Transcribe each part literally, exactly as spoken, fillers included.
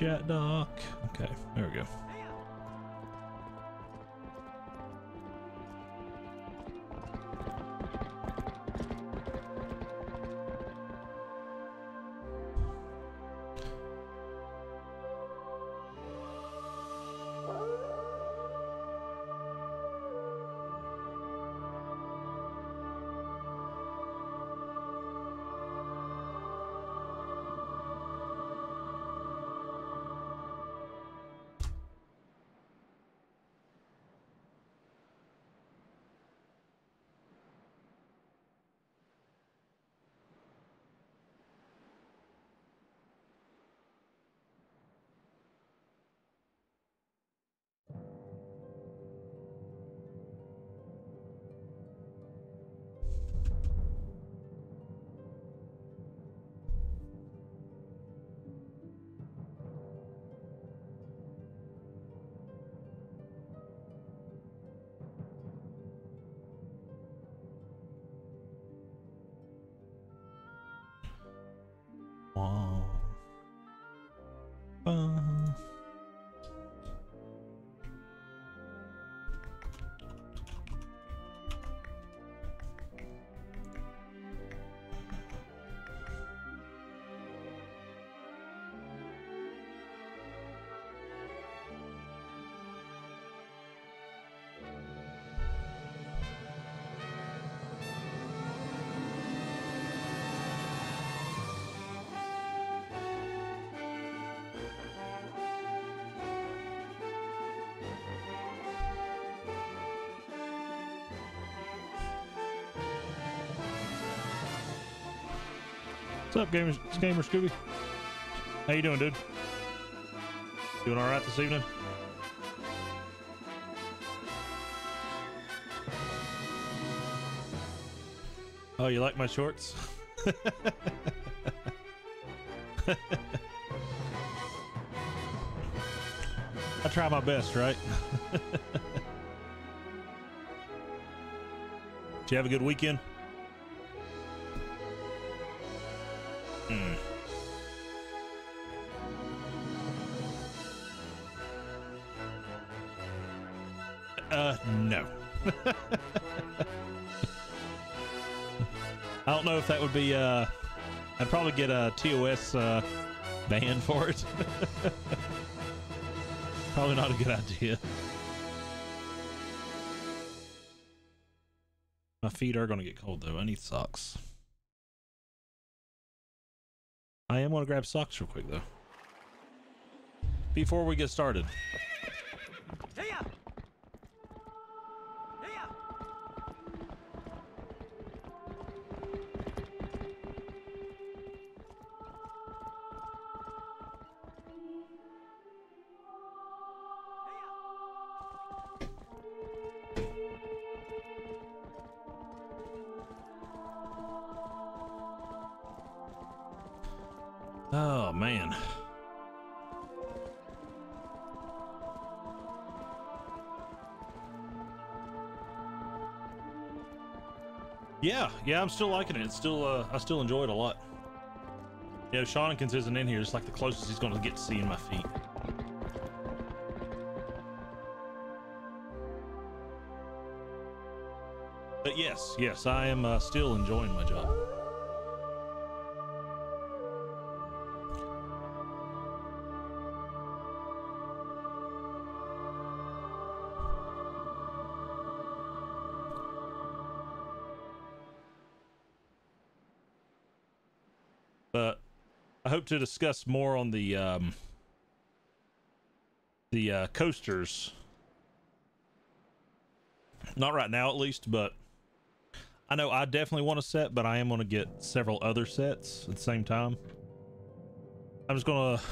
chat doc. Okay, there we go. What's up, gamers? It's Gamer Scooby. How you doing, dude? Doing all right this evening? Oh, you like my shorts? I try my best, right? Did you have a good weekend? Uh, no. I don't know if that would be, uh, I'd probably get a T O S, uh, ban for it. Probably not a good idea. My feet are going to get cold though. I need socks. I am going to grab socks real quick though, before we get started. Oh, man. Yeah, yeah, I'm still liking it. It's still, uh, I still enjoy it a lot. Yeah, Shawnikins isn't in here. It's like the closest he's going to get to seeing my feet. But yes, yes, I am uh, still enjoying my job. To discuss more on the um, the uh, coasters, not right now at least, but I know I definitely want a set, but I am going to get several other sets at the same time. I'm just going to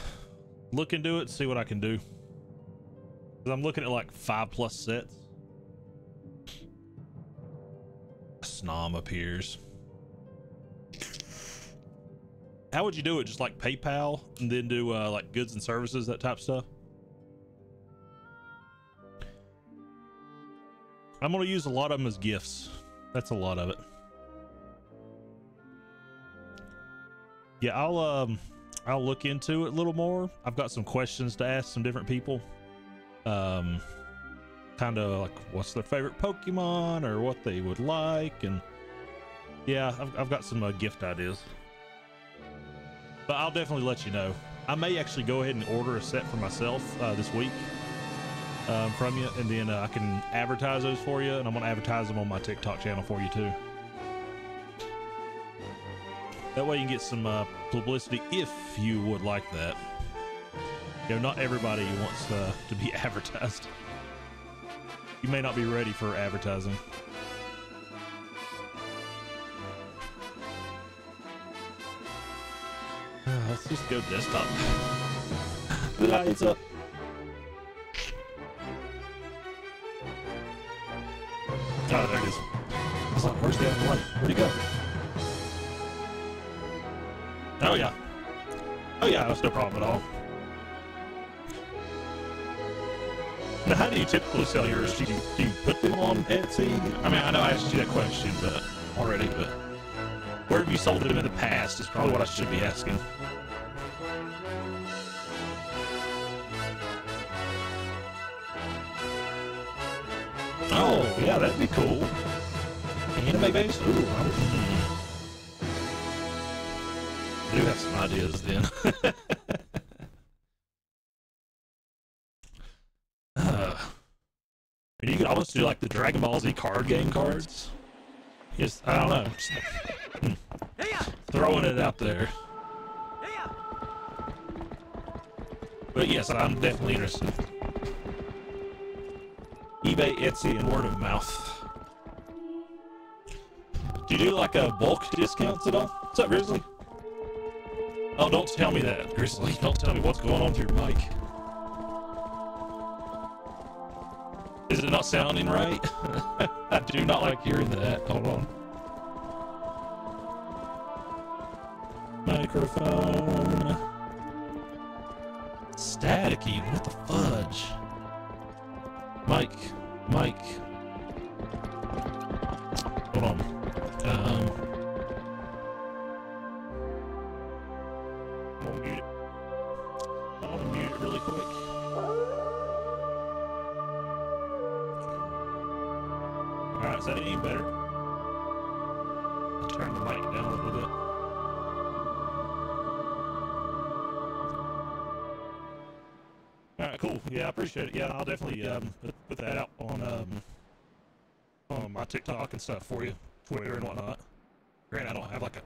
look into it and see what I can do, because I'm looking at like five plus sets. Snom appears. How would you do it? Just like PayPal and then do uh, like goods and services, that type of stuff. I'm going to use a lot of them as gifts. That's a lot of it. Yeah, I'll um, I'll look into it a little more. I've got some questions to ask some different people. Um, kind of like what's their favorite Pokemon or what they would like. And yeah, I've, I've got some uh, gift ideas, but I'll definitely let you know. I may actually go ahead and order a set for myself uh, this week um, from you, and then uh, I can advertise those for you, and I'm gonna advertise them on my TikTok channel for you too. That way you can get some uh, publicity if you would like that. You know, not everybody wants uh, to be advertised. You may not be ready for advertising. Let's just go desktop. Lights up. Oh, there it is. I was like, where's the other light? Where'd he go? Oh yeah. Oh yeah, that's no problem at all. Now, how do you typically sell yours? Do you, do you put them on Etsy? I mean, I know I asked you that question but already, but where have you sold them in the past is probably what I should be asking. Oh, yeah, that'd be cool. Anime based? Ooh, I would, hmm. I do have some ideas then. uh, you could almost do like the Dragon Ball Z card game cards. Just, I don't know. Just, hmm, throwing it out there. But yes, I'm definitely interested. eBay, Etsy, and word of mouth. Do you do like a bulk discounts at all? What's up, Grizzly? Oh, don't tell me that, Grizzly. Don't tell me what's going on with your mic. Is it not sounding right? I do not like hearing that. Hold on. Microphone. Staticky. What the fudge? Mike, Mike. Hold on. Um. I'm gonna mute it. I'm gonna mute it really quick. All right, is that any better? I'll turn the mic down a little bit. All right, cool. Yeah, I appreciate it. Yeah, I'll definitely um, put that out on um, on my TikTok and stuff for you, Twitter and whatnot. Granted, I don't have like a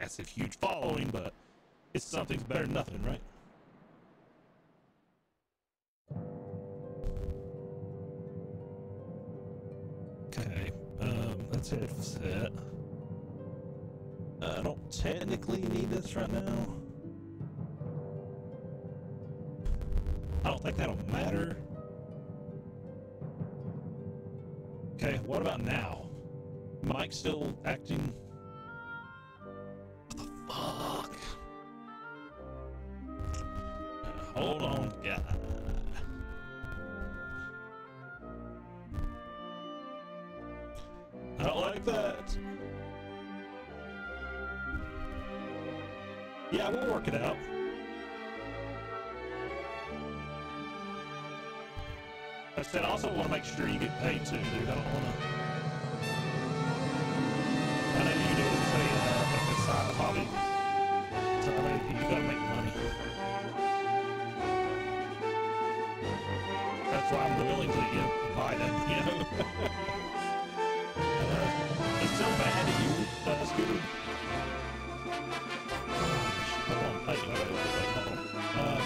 massive, huge following, but it's something's better than nothing, right? Okay, um, let's head for set. I don't technically need this right now. I don't think that'll matter. Okay, what about now? Mike's still acting. What the fuck? Hold on, God. I don't like that. Yeah, we'll work it out. I said I also want to make sure you get paid too, dude. I don't want to. I know you do say uh, like a side hobby, so I know you gotta make money. That's why I'm willing to you know, buy them. You know, uh, it's so bad at you. That's good. Hold on, wait, wait, wait, wait, hold on. Um,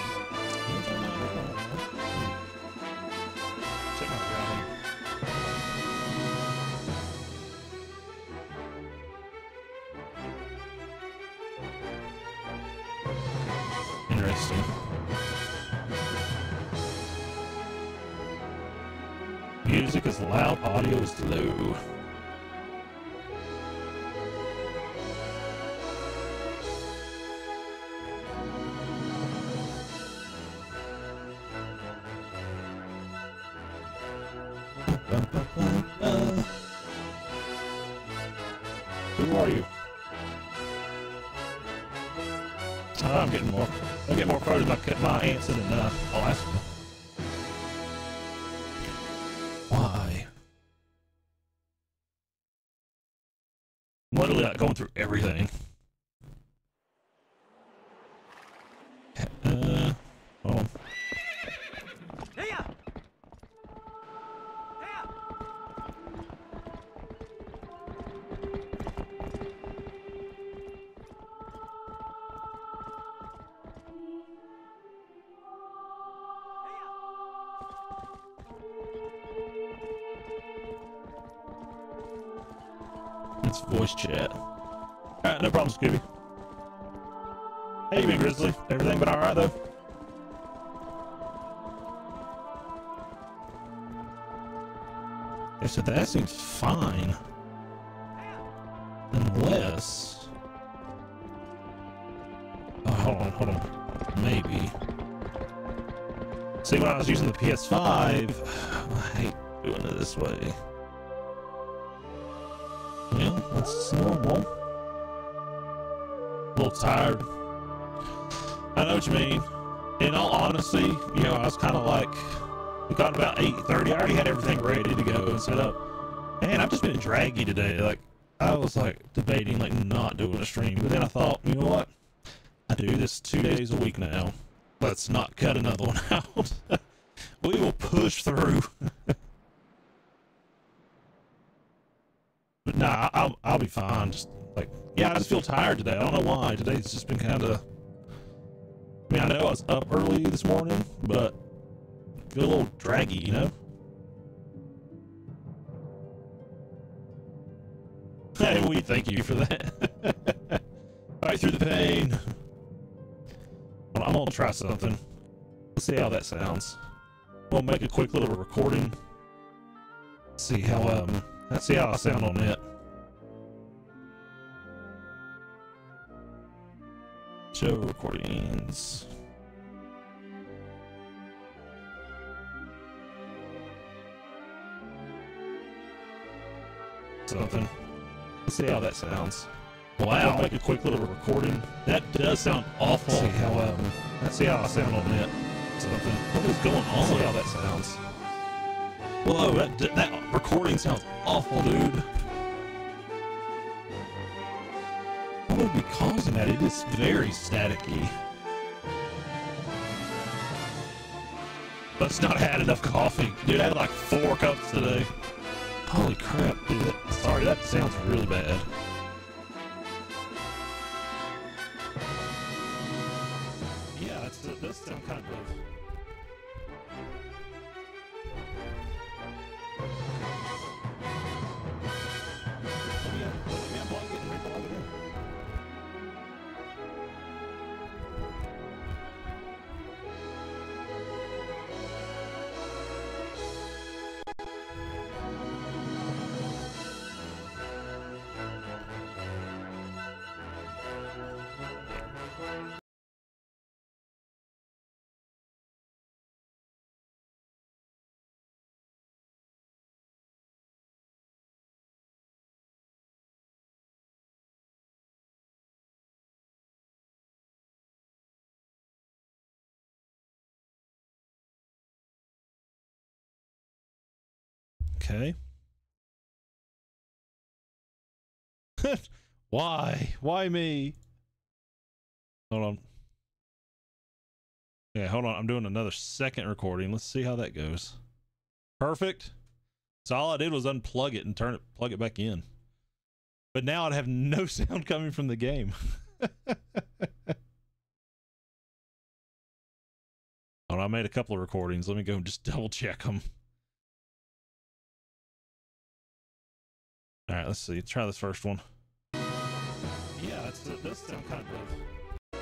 Music is loud, audio is low. Who are you? Oh, I'm getting more. I'll get more crows if I cut my ants in and uh, I'll ask them. Why? I'm literally like going through everything. Uh, oh. It's voice chat. Alright, no problem, Scooby. Hey, Big Grizzly. Everything been alright, though? If so, that seems fine. Unless... Oh, hold on, hold on. Maybe. See, when I was using the P S five, I hate doing it this way. Well, that's normal. A little tired. I know what you mean. In all honesty, you know, I was kind of like, we got about eight thirty. I already had everything ready to go and set up. Man, I've just been draggy today. Like, I was like debating like not doing a stream, but then I thought, you know what? I do this two days a week now. Let's not cut another one out. We will push through. But nah, I'll, I'll be fine. Just like, yeah, I just feel tired today. I don't know why. Today's just been kind of... I mean, I know I was up early this morning, but I feel a little draggy, you know? Hey, we thank you for that. Right through the pain. Well, I'm gonna try something. Let's see how that sounds. We'll make a quick little recording. Let's see how, um... let's see how I sound on it. Show recordings. Something. Let's see how that sounds. Wow, I'll make a quick little recording. That does sound awful. Let's see how, um, let's see how I sound on it. Something. What is going on? Let's see how that sounds. Whoa, that, that recording sounds awful, dude. What would be causing that? It is very staticky. But it's not had enough coffee. Dude, I had like four cups today. Holy crap, dude. That, sorry, that sounds really bad. Yeah, that's, it does sound kind of rough. Okay. Why? Why me? Hold on. Yeah, hold on. I'm doing another second recording. Let's see how that goes. Perfect. So all I did was unplug it and turn it, plug it back in. But now I'd have no sound coming from the game. Hold on, I made a couple of recordings. Let me go and just double check them. All right, let's see. Try this first one. Yeah, that's, that's some kind of...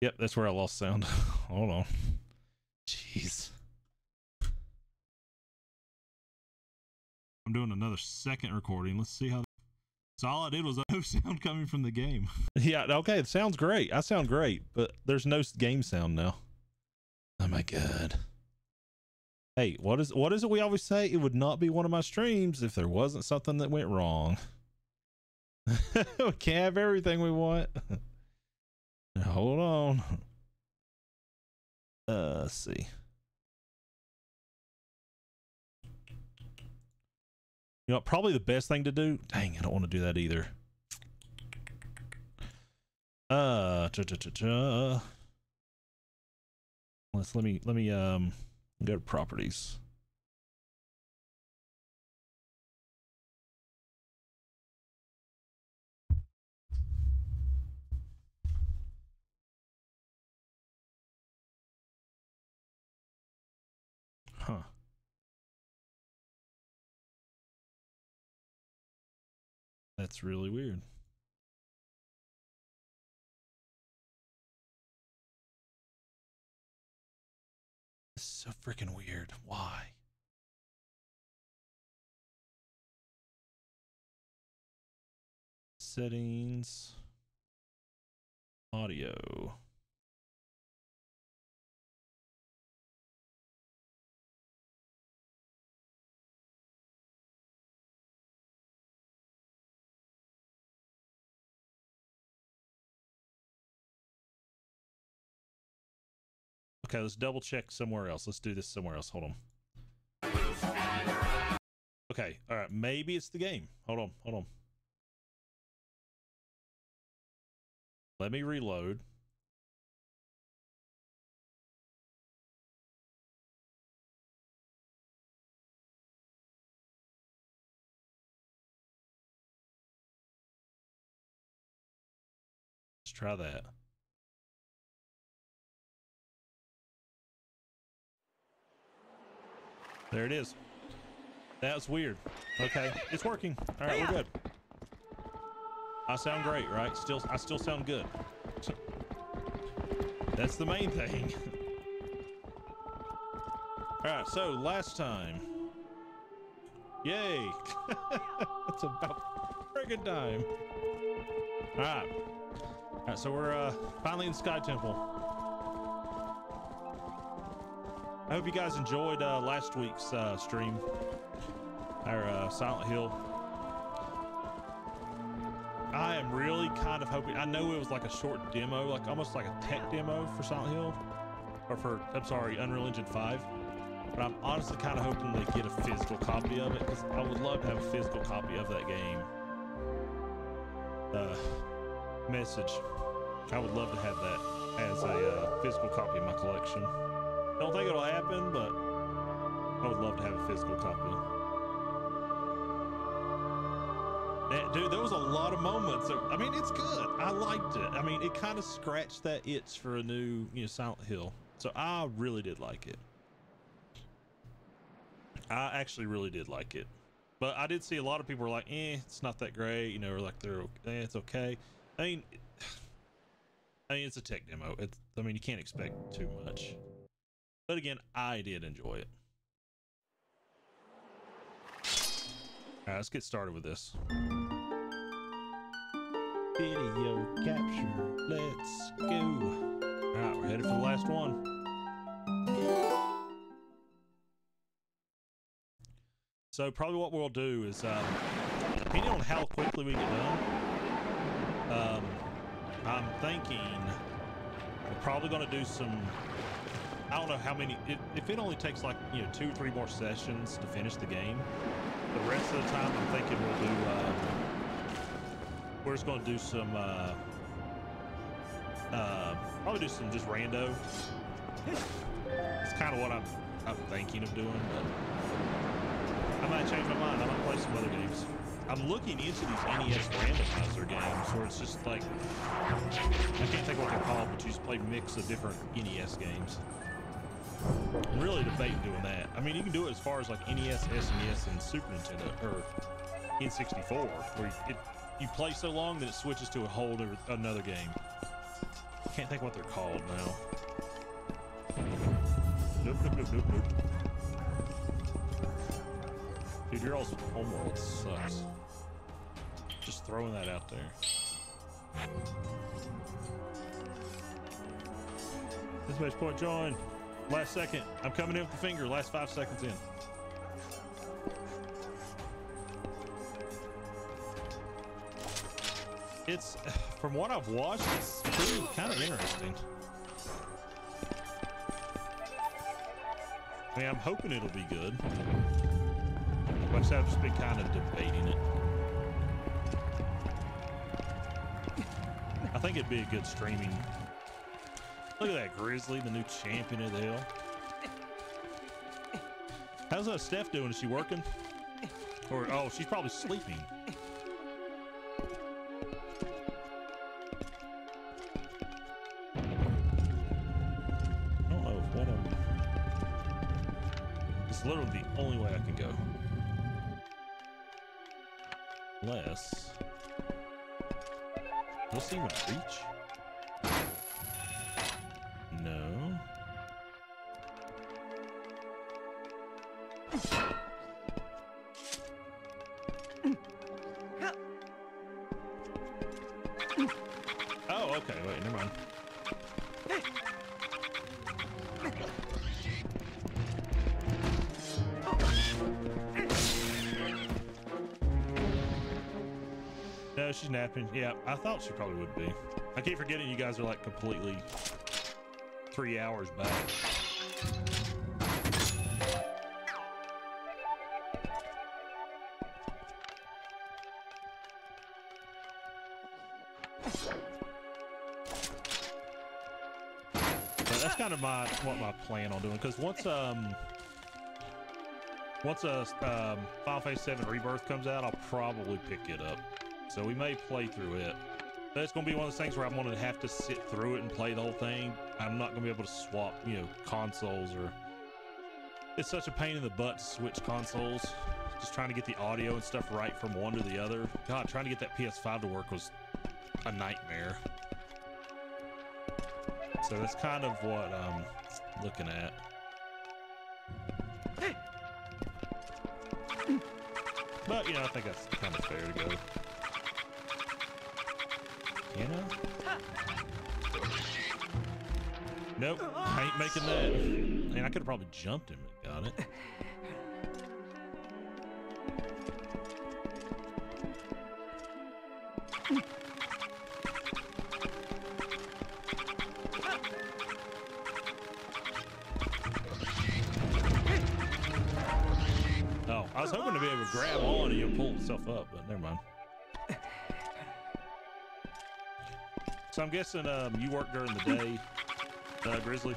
Yep, that's where I lost sound. Hold on. Jeez. I'm doing another second recording. Let's see how... So all I did was no sound coming from the game. Yeah, okay, it sounds great. I sound great, but there's no game sound now. Oh my god. Hey, what is what is it we always say? It would not be one of my streams if there wasn't something that went wrong. We can't have everything we want. Hold on. Uh, let's see. You know, probably the best thing to do. Dang, I don't want to do that either. Uh, ta -ta -ta -ta. Let's let me let me um go to properties. Huh. That's really weird. It's so freaking weird. Why? Settings. Audio. Okay, let's double check somewhere else. Let's do this somewhere else. Hold on. Okay, all right. Maybe it's the game. Hold on, hold on. Let me reload. Let's try that. There it is. That's weird. Okay, it's working. All right, we're good. I sound great, right? Still, I still sound good. That's the main thing. All right, so last time. Yay. It's about friggin' time. All right. All right, so we're uh, finally in Sky Temple. I hope you guys enjoyed uh, last week's uh, stream, our uh, Silent Hill. I am really kind of hoping, I know it was like a short demo, like almost like a tech demo for Silent Hill, or for, I'm sorry, Unreal Engine five, but I'm honestly kind of hoping they get a physical copy of it, because I would love to have a physical copy of that game. Uh, message. I would love to have that as a uh, physical copy in my collection. Don't think it'll happen, but I would love to have a physical copy. That, dude, there was a lot of moments. Of, I mean, it's good. I liked it. I mean, it kind of scratched that itch for a new, you know, Silent Hill. So I really did like it. I actually really did like it. But I did see a lot of people were like, eh, it's not that great. You know, or like, they're, eh, it's okay. I mean, I mean, it's a tech demo. It's, I mean, you can't expect too much. But again, I did enjoy it. All right, let's get started with this. Video capture, let's go. All right, we're headed for the last one. So probably what we'll do is, uh, depending on how quickly we get done, um, I'm thinking we're probably gonna do some, I don't know how many, it, if it only takes like, you know, two, three more sessions to finish the game, the rest of the time I'm thinking we'll do, uh, we're just going to do some, uh, uh, probably do some just rando. It's kind of what I'm, I'm thinking of doing, but I might change my mind. I might play some other games. I'm looking into these N E S randomizer games where it's just like, I can't think what they're called, but you just play a mix of different N E S games. I'm really debating doing that. I mean, you can do it as far as like N E S, S N E S, and Super Nintendo, or N sixty-four, where it, you play so long that it switches to a whole other, another game. I can't think what they're called now. Nope, nope, nope, nope, nope. Dude, your all's homeworld sucks. Just throwing that out there. This makes point, join. Last second. I'm coming in with the finger. Last five seconds in. It's, from what I've watched, it's pretty kind of interesting. I mean, I'm hoping it'll be good. But I've just been kind of debating it. I think it'd be a good streaming. Look at that Grizzly, the new champion of the hill. How's that Steph doing? Is she working? Or, oh, she's probably sleeping. Literally the only way I can go. Unless we'll see my reach. No. Oh, okay, wait, never mind. She's napping. Yeah, I thought she probably would be. I keep forgetting you guys are like completely three hours back. So that's kind of my what my plan on doing, because once um once a um, Final Fantasy seven Rebirth comes out, I'll probably pick it up. So we may play through it. That's going to be one of those things where I'm going to have to sit through it and play the whole thing. I'm not going to be able to swap, you know, consoles or... It's such a pain in the butt to switch consoles. Just trying to get the audio and stuff right from one to the other. God, trying to get that P S five to work was a nightmare. So that's kind of what I'm looking at. But, you know, I think that's kind of fair to go. You know? Nope, I ain't making that. I mean, I could have probably jumped him and got it. Oh, I was hoping to be able to grab on and you pull himself up, but never mind. So I'm guessing um, you work during the day, uh, Grizzly.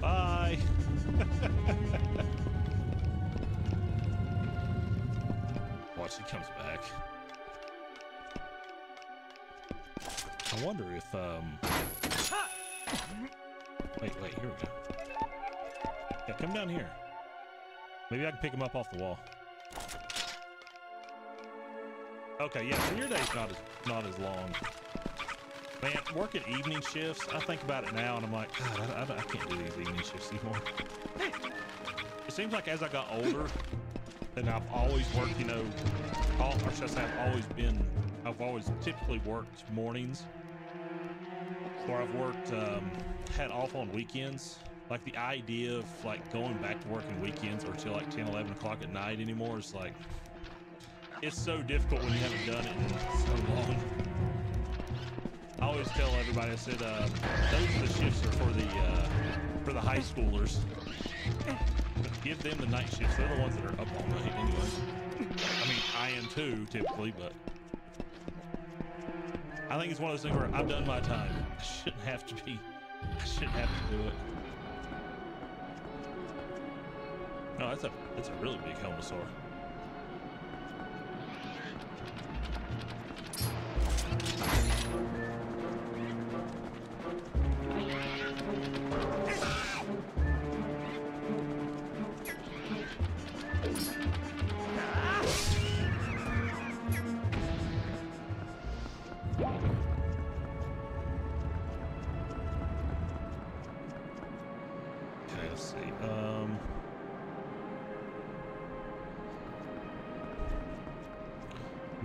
Bye. Watch, he comes back. I wonder if, um, wait, wait, here we go. Yeah, come down here. Maybe I can pick him up off the wall. Okay, yeah, so your day's not as, not as long. Man, working evening shifts, I think about it now and I'm like, God, I, I, I can't do these evening shifts anymore. It seems like as I got older, and I've always worked, you know, all, or should I say I've always been, I've always typically worked mornings. Or I've worked, um, had off on weekends. Like the idea of like going back to working weekends or till like ten, eleven o'clock at night anymore is like, it's so difficult when you haven't done it in so long. I always tell everybody, I said, uh, those are the shifts are for the, uh, for the high schoolers. Give them the night shifts. They're the ones that are up all night anyway. I mean, I am too typically, but I think it's one of those things where I've done my time. I shouldn't have to be, I shouldn't have to do it. No, that's a, that's a really big helmosaur.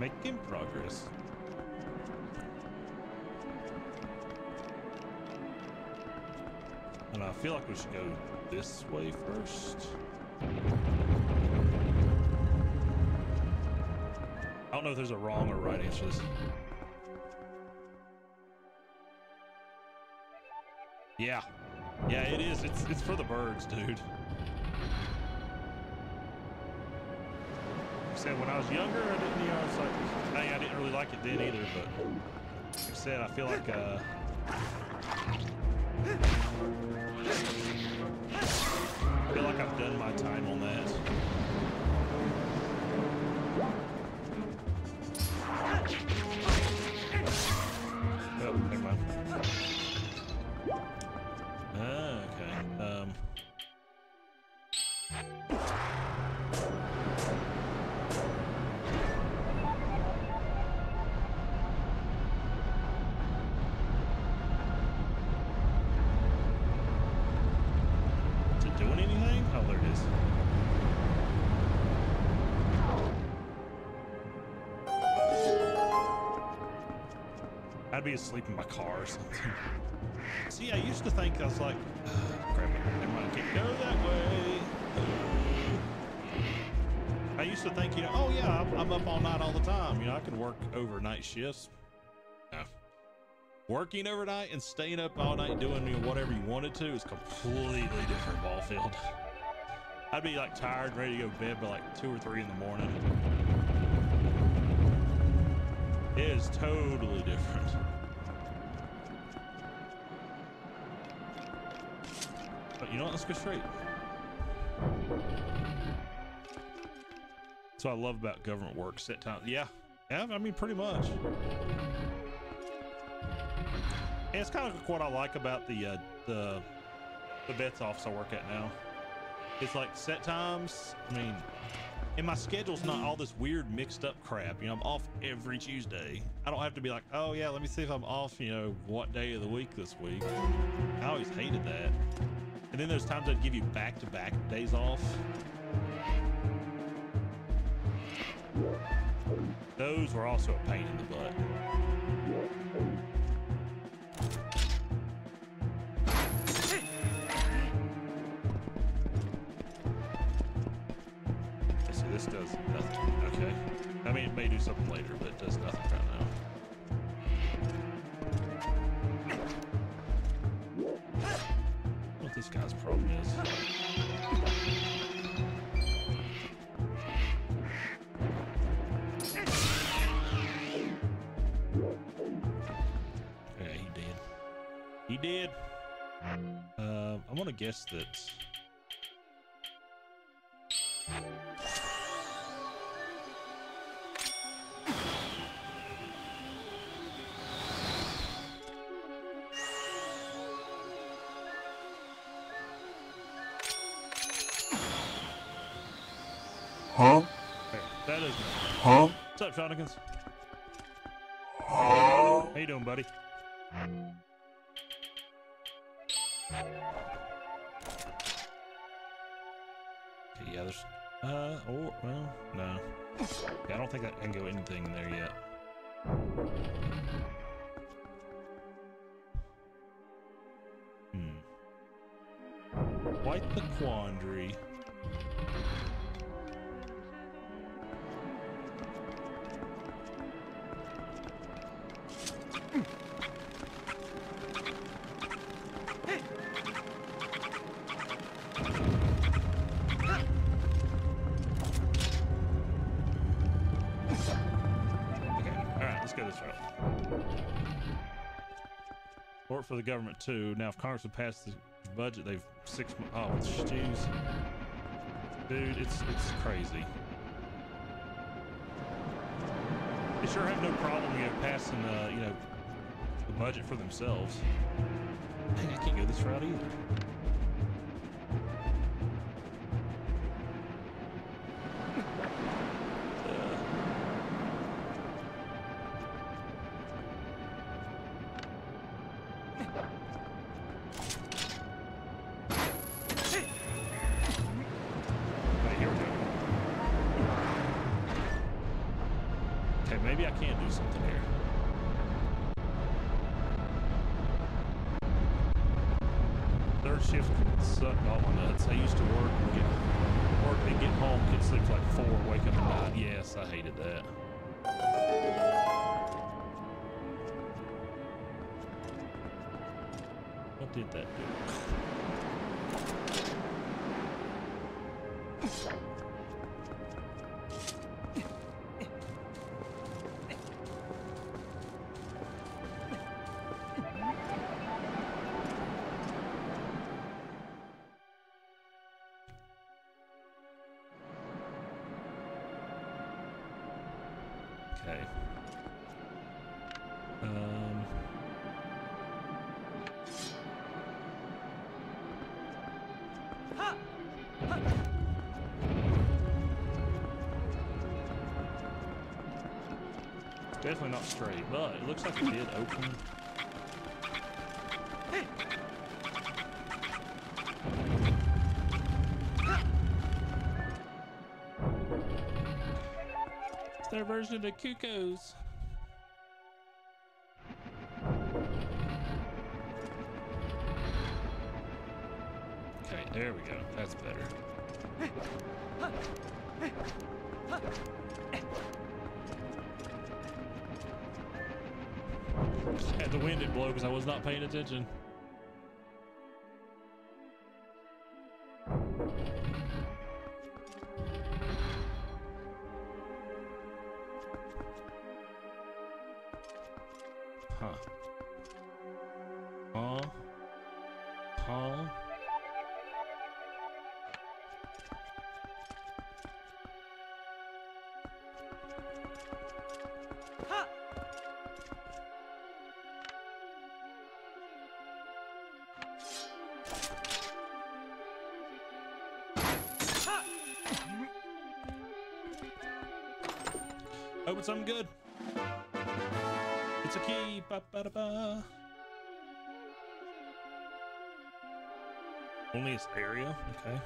making progress. And I feel like we should go this way first. I don't know if there's a wrong or right answer. Yeah. Yeah, it is. It's it's for the birds, dude. Said when I was younger, I didn't, you know, it's like, dang, I didn't really like it then either, but like I said, I feel like, uh, I feel like I've done my time on that. Oh, never mind. Ah, okay. Um. Be asleep in my car or something. See, I used to think I was like, oh, crap, everyone can't go that way. I used to think, you know, oh yeah, I'm, I'm up all night all the time. You know, I can work overnight shifts. No. Working overnight and staying up all night doing, you know, whatever you wanted to is completely different ball field. I'd be like tired and ready to go to bed by like two or three in the morning. It is totally different. But you know what? Let's go straight. That's what I love about government work. Set time. Yeah. Yeah, I mean, pretty much. And it's kind of what I like about the, uh, the, the vet's office I work at now. It's like set times. I mean, and my schedule's not all this weird mixed up crap. You know, I'm off every Tuesday. I don't have to be like, oh yeah, let me see if I'm off, you know, what day of the week this week. I always hated that. And then there's times I'd give you back-to-back days off. Those were also a pain in the butt. This does nothing. Okay. I mean, it may do something later, but it does nothing right now. What this guy's problem is. Yeah, he did. He did. Um, I want to guess that. Huh? Hey, that is huh? What's up, Shonigans? Huh? How you doing, buddy? Okay, yeah, there's uh or well no. Yeah, I don't think I can go anything in there yet. Hmm. Quite the quandary. For the government too. Now, if Congress would pass the budget, they've six months. Oh, jeez, dude, it's it's crazy. They sure have no problem, you know, passing uh, you know, the budget for themselves. Dang, I can't go this route either. Okay, maybe I can do something here. Third shift sucked all my nuts. I used to work and get work and get home, get sleep like four, wake up at nine. Yes, I hated that. What did that do? Definitely not straight, but it looks like it did open. It's their version of the Cuckoos. Okay, there we go. That's better. At the wind it blew because I was not paying attention. Huh. Huh. Huh. Open something good. It's a key. Ba, ba, da, ba. Only this area. Okay.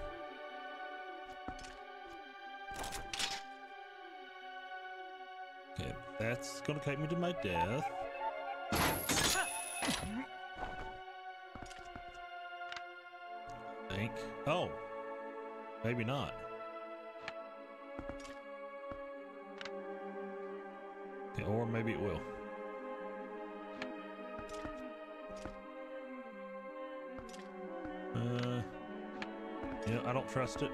Okay, that's gonna take me to my death. I think. Oh, maybe not. Or maybe it will. Uh, yeah, I don't trust it.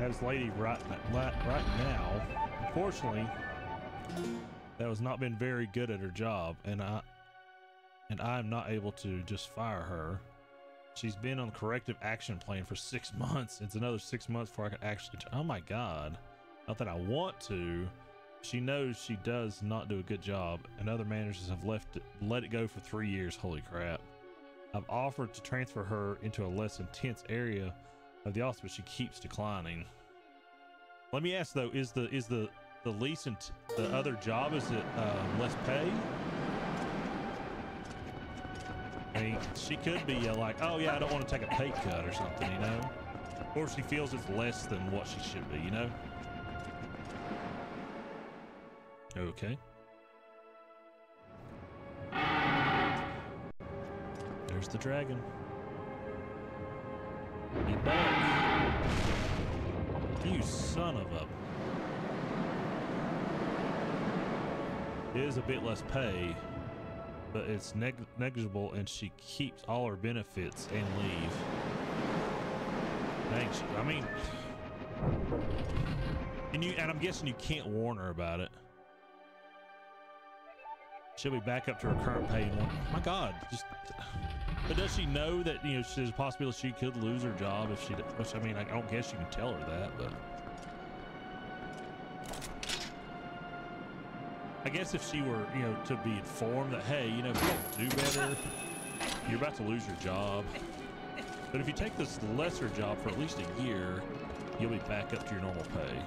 That is lady right, right, right now. Unfortunately, that has not been very good at her job, and I and I am not able to just fire her. She's been on corrective action plan for six months. It's another six months before I can actually. Oh my God! Not that I want to. She knows she does not do a good job, and other managers have left it, let it go for three years. Holy crap! I've offered to transfer her into a less intense area of the office, but she keeps declining. Let me ask though: is the is the The lease and the other job, is it uh, less pay? I mean, she could be uh, like, oh yeah, I don't want to take a pay cut or something, you know? Or she feels it's less than what she should be, you know? Okay. There's the dragon. Get back. You son of a... It is a bit less pay, but it's neg negligible, and she keeps all her benefits and leave. Thanks. I mean, and you and I'm guessing you can't warn her about it. She'll be back up to her current pay. And oh my God, just. But does she know that you know there's a possibility she could lose her job if she? Which I mean, I don't guess you can tell her that, but. I guess if she were, you know, to be informed that, hey, you know, if you don't do better, you're about to lose your job. But if you take this lesser job for at least a year, you'll be back up to your normal pay.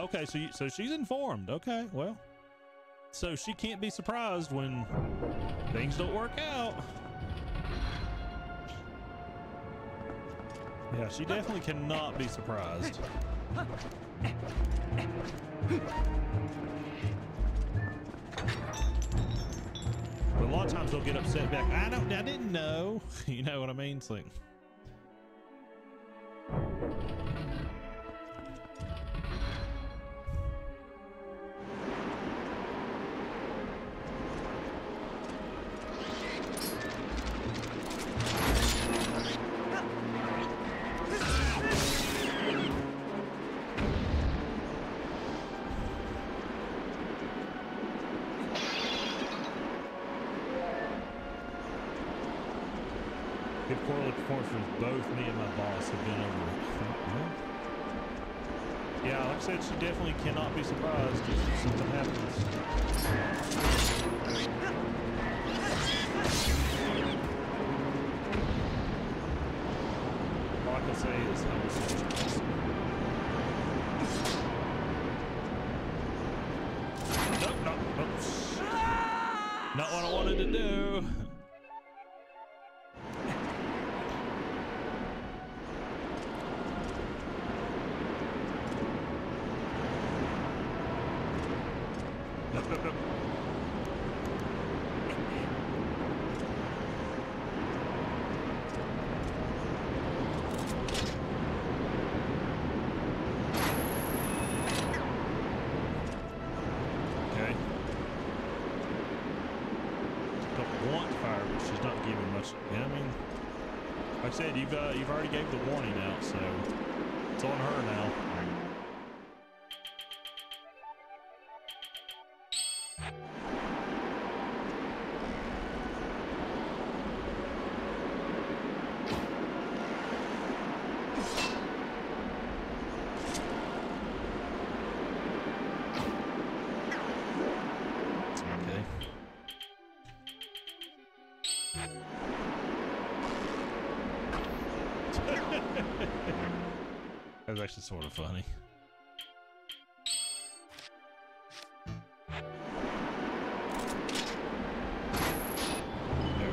Okay, so you, so she's informed. Okay, well, so she can't be surprised when things don't work out. Yeah, she definitely cannot be surprised. But a lot of times they'll get upset back. I don't, I didn't know. You know what I mean? It's like, both me and my boss have been over. Yeah, like I said, she definitely cannot be surprised if something happens. Like I say, it's not surprising. Nope, nope, nope. Not what I wanted to do. You've, uh, you've already gave the warning out, so it's on her now. That was actually sort of funny. There we go.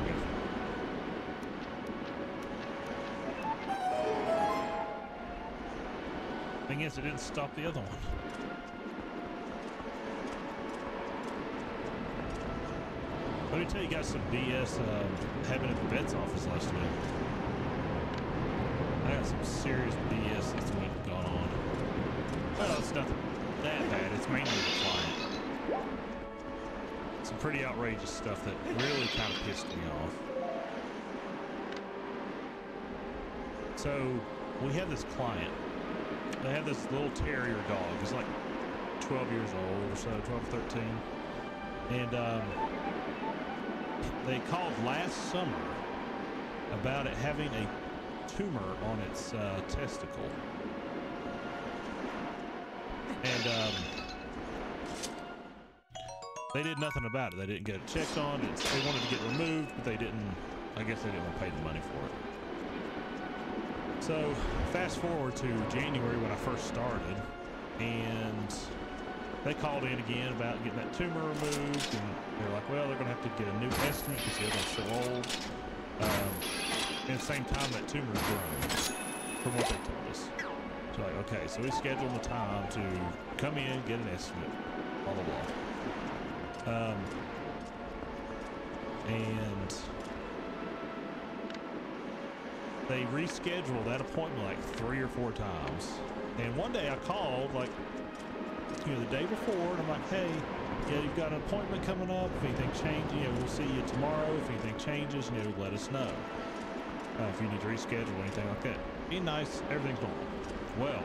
Thing is, it didn't stop the other one. Let me tell you guys some B S uh, happened at the vet's office last week. I got some serious B S that's been going on. Well, it's nothing that bad. It's mainly the client. Some pretty outrageous stuff that really kind of pissed me off. So we had this client. They had this little terrier dog. He's like twelve years old or so, twelve, thirteen. And um, they called last summer about it having a tumor on its uh, testicle, and um, they did nothing about it. They didn't get it checked on. It's, they wanted to get removed, but they didn't. I guess they didn't want to pay the money for it. So fast forward to January when I first started, and they called in again about getting that tumor removed, and they're like, "Well, they're going to have to get a new estimate because the other one's so old." Um, And at the same time, that tumor's grown, from what they told us. So like, okay, so we scheduled the time to come in, get an estimate, blah blah blah. Um, and they rescheduled that appointment like three or four times. And one day I called, like, you know, the day before, and I'm like, hey, yeah, you've got an appointment coming up. If anything changes, you know, we'll see you tomorrow. If anything changes, you know, let us know. Uh, if you need to reschedule or anything like that. Be nice, everything's normal. Well,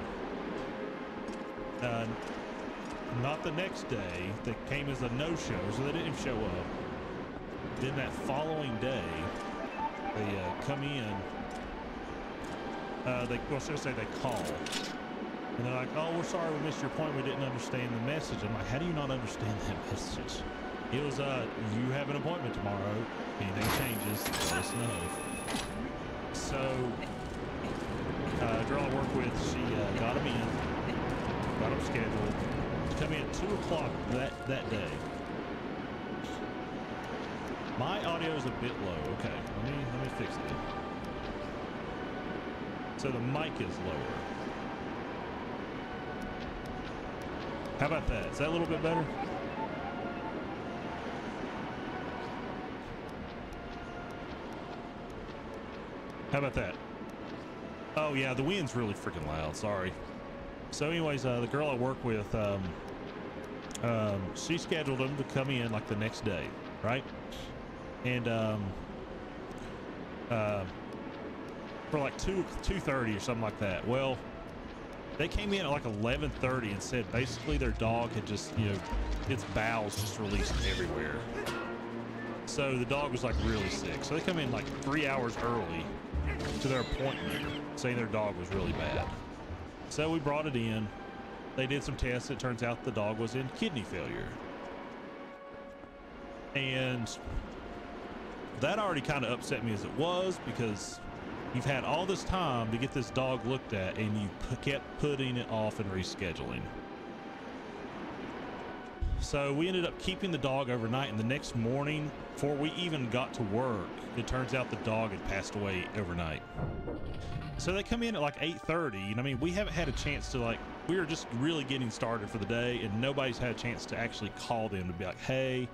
uh, not the next day, they came as a no-show, so they didn't even show up. Then that following day, they uh, come in, uh, they, well, should I say they call. And they're like, oh, we're sorry we missed your appointment, we didn't understand the message. I'm like, how do you not understand that message? It was, uh, you have an appointment tomorrow, anything changes, let us know. So, uh, a girl I work with, she uh, got him in. got them scheduled to come in at two o'clock that that day. My audio is a bit low. Okay, let me let me fix it. So the mic is lower. How about that? Is that a little bit better? How about that? Oh yeah, the wind's really freaking loud. Sorry. So anyways, uh, the girl I work with, um, um, she scheduled them to come in like the next day, right? And um, uh, for like two two thirty or something like that. Well, they came in at like eleven thirty and said basically their dog had just, you know, its bowels just released everywhere. So the dog was like really sick. So they come in like three hours early to their appointment saying their dog was really bad. So we brought it in. They did some tests. It turns out the dog was in kidney failure. And that already kind of upset me as it was, because you've had all this time to get this dog looked at and you kept putting it off and rescheduling. So we ended up keeping the dog overnight, and the next morning, before we even got to work, it turns out the dog had passed away overnight. So they come in at like eight thirty, and I mean, we haven't had a chance to, like, we were just really getting started for the day, and nobody's had a chance to actually call them to be like, hey,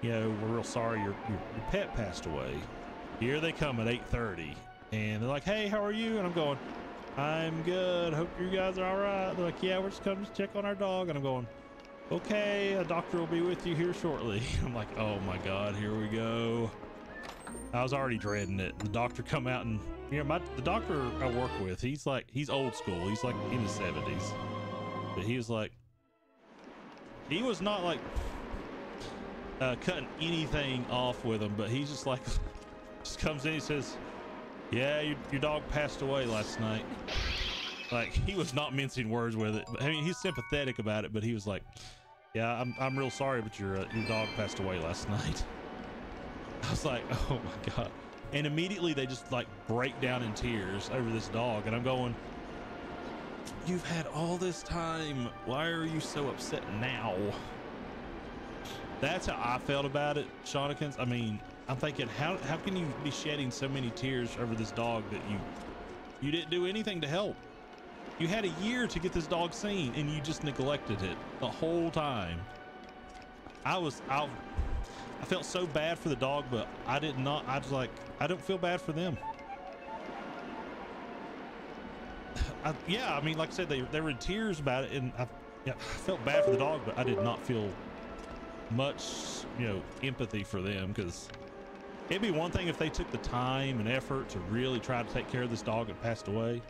you know, we're real sorry your, your, your pet passed away. Here they come at eight thirty, and they're like, hey, how are you? And I'm going, I'm good. Hope you guys are all right. They're like, yeah, we're just coming to check on our dog. And I'm going, okay, a doctor will be with you here shortly. I'm like, oh my God, here we go. I was already dreading it. The doctor come out, and you know, my the doctor I work with, he's like, he's old school. He's like in his seventies, but he was like, he was not like uh, cutting anything off with him, but he's just like, just comes in, he says, yeah, your, your dog passed away last night. Like, he was not mincing words with it. I mean, he's sympathetic about it, but he was like, yeah, I'm, I'm real sorry, but your, uh, your dog passed away last night. I was like, oh my God. And immediately they just like break down in tears over this dog. And I'm going, you've had all this time. Why are you so upset now? That's how I felt about it, Shaunikins. I mean, I'm thinking, how, how can you be shedding so many tears over this dog that you, you didn't do anything to help? You had a year to get this dog seen, and you just neglected it the whole time. I was, I, I felt so bad for the dog, but I did not, I was like, I don't feel bad for them. I, yeah, I mean, like I said, they, they were in tears about it, and I, yeah, I felt bad for the dog, but I did not feel much, you know, empathy for them, because it'd be one thing if they took the time and effort to really try to take care of this dog that passed away.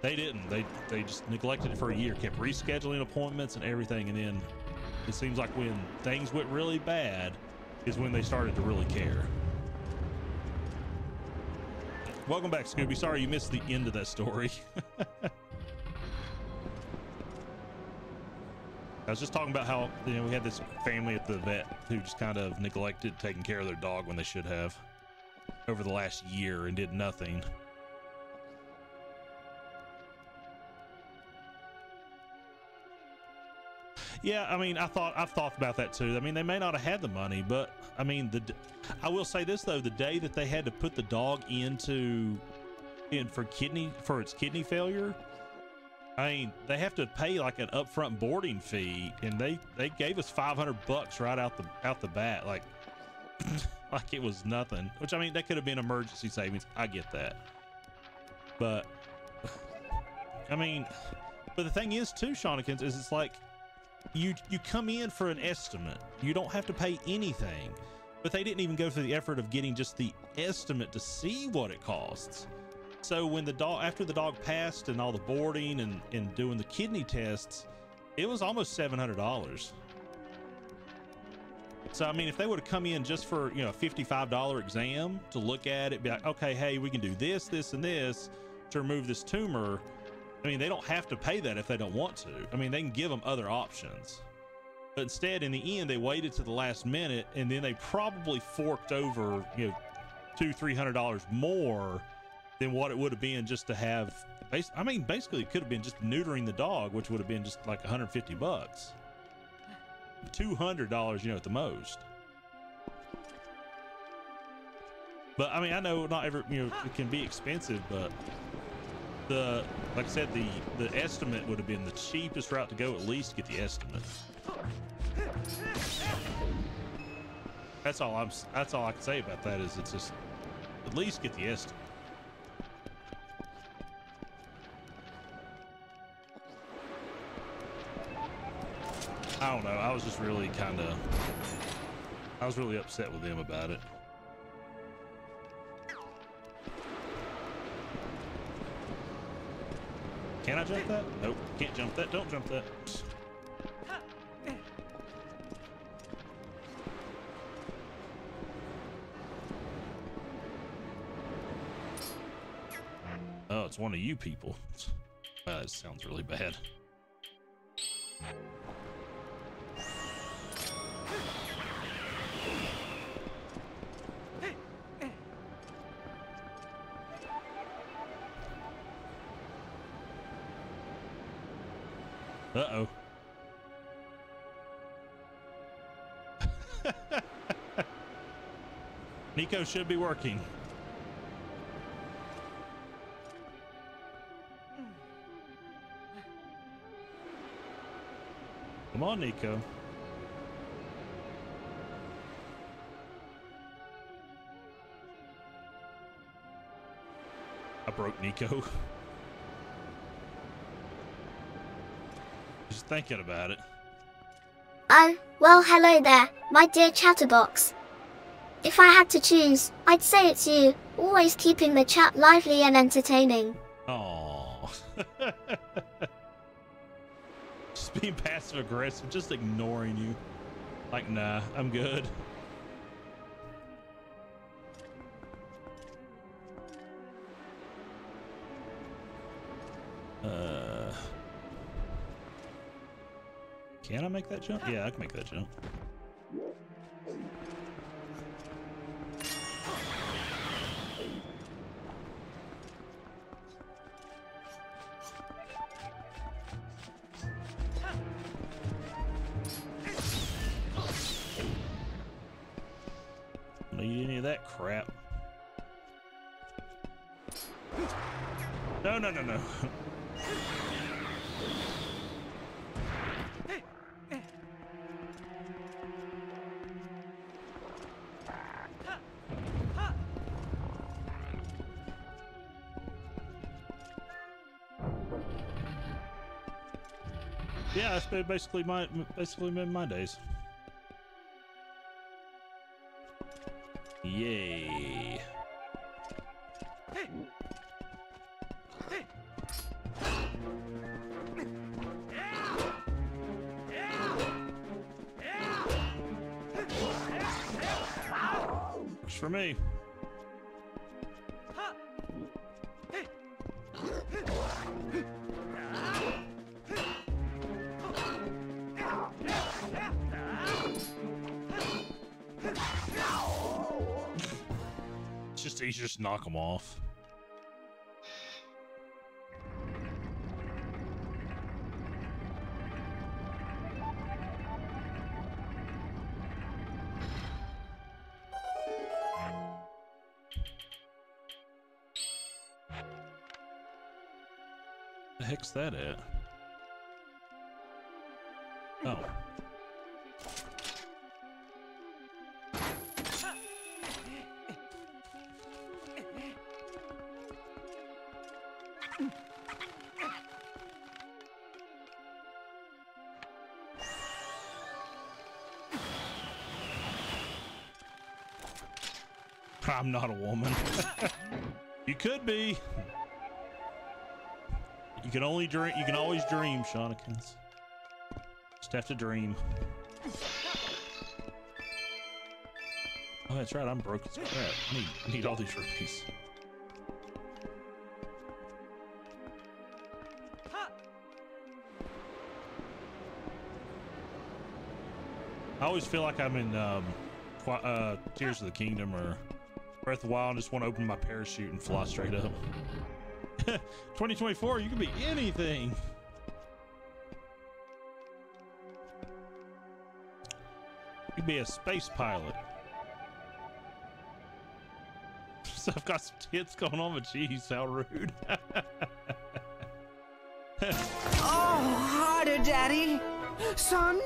They didn't. They they just neglected it for a year, kept rescheduling appointments and everything, and then it seems like when things went really bad is when they started to really care. Welcome back, Scooby. Sorry you missed the end of that story. I was just talking about how, you know, we had this family at the vet who just kind of neglected taking care of their dog when they should have over the last year and did nothing. Yeah, I mean, I thought I've thought about that too. I mean, they may not have had the money, but I mean, the I will say this though: the day that they had to put the dog into in for kidney for its kidney failure, I mean, they have to pay like an upfront boarding fee, and they they gave us five hundred bucks right out the out the bat, like like it was nothing. Which I mean, that could have been emergency savings. I get that, but I mean, but the thing is too, Shaunikins, is it's like, you you come in for an estimate, you don't have to pay anything, but they didn't even go through the effort of getting just the estimate to see what it costs. So when the dog, after the dog passed and all the boarding and and doing the kidney tests, it was almost seven hundred dollars. So I mean, if they would have come in just for, you know, a fifty-five dollar exam to look at it, be like, okay, hey, we can do this this and this to remove this tumor, I mean, they don't have to pay that if they don't want to. I mean, they can give them other options. But instead, in the end, they waited to the last minute, and then they probably forked over, you know, two, three hundred dollars more than what it would have been just to have Bas I mean, basically it could have been just neutering the dog, which would have been just like one hundred fifty bucks. two hundred dollars, you know, at the most. But I mean, I know not every, you know, it can be expensive, but the, like I said, the, the estimate would have been the cheapest route to go, at least get the estimate. That's all I'm, that's all I can say about that is it's just, at least get the estimate. I don't know. I was just really kind of, I was really upset with them about it. Can I jump that? Nope. Can't jump that. Don't jump that. Oh, it's one of you people. Wow, that sounds really bad. Uh-oh. Nico should be working. Come on, Nico. I broke Nico. Just thinking about it. Oh, well, hello there, my dear chatterbox. If I had to choose, I'd say it's you, always keeping the chat lively and entertaining. Aww. Just being passive aggressive, just ignoring you. Like, nah, I'm good. Can I make that jump? Yeah, I can make that jump. I don't need any of that crap. No, no, no, no. Yeah, that's basically my basically been my days. Yay! Works for me. You just knock them off. The heck's that at? Oh. I'm not a woman. You could be. You can only dream. You can always dream, Shonakins. Just have to dream. Oh, that's right. I'm broke as crap. I need, I need all these rupees. I always feel like I'm in um, uh, Tears of the Kingdom or Breath of the Wild, and just want to open my parachute and fly straight up. twenty twenty-four, you can be anything. You can be a space pilot. So I've got some tits going on, but geez, how rude. Oh, harder, Daddy. Son.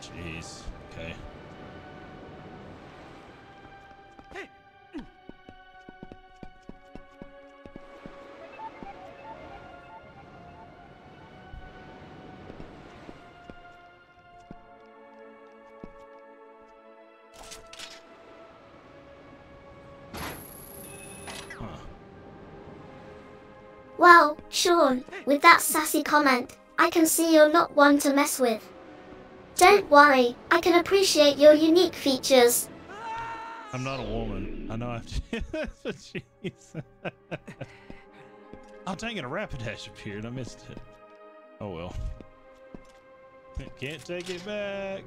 Jeez. Okay. Well, Sean, with that sassy comment, I can see you're not one to mess with. Don't worry, I can appreciate your unique features. I'm not a woman. I know I have to. Jeez. Oh, dang it, a Rapidash appeared. I missed it. Oh well. Can't take it back.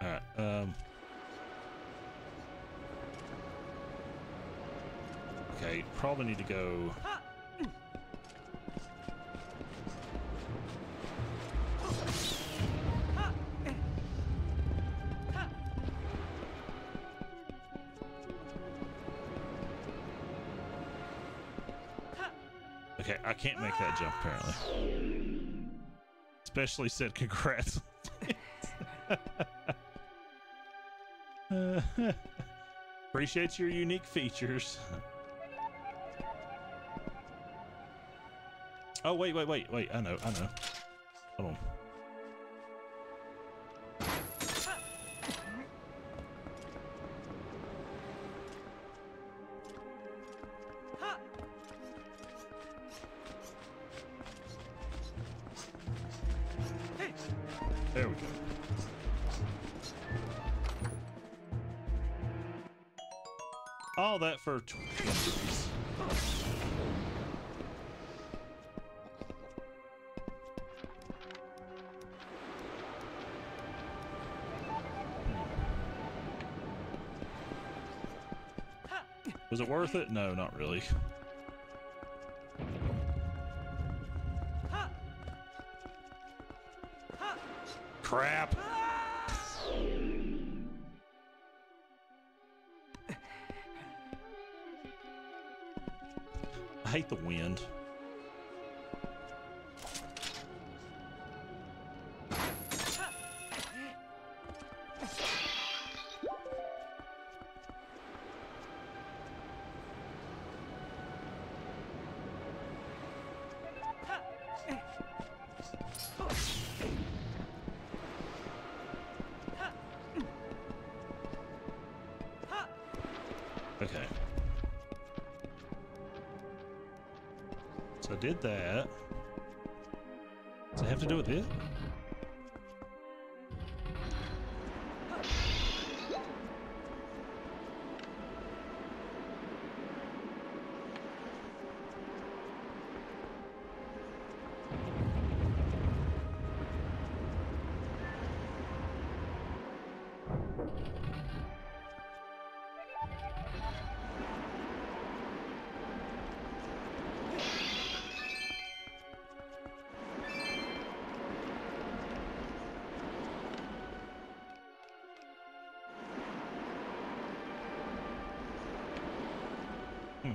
Alright, um. Okay, probably need to go. Okay, I can't make that jump apparently. Especially said congrats. uh, appreciate your unique features. Oh, wait, wait, wait, wait. I know, I know. Hold on. There we go. All that for twenty dollars. Was it worth it? No, not really. Crap. I hate the wind. Okay. So I did that. Does it have to do with it? Hmm.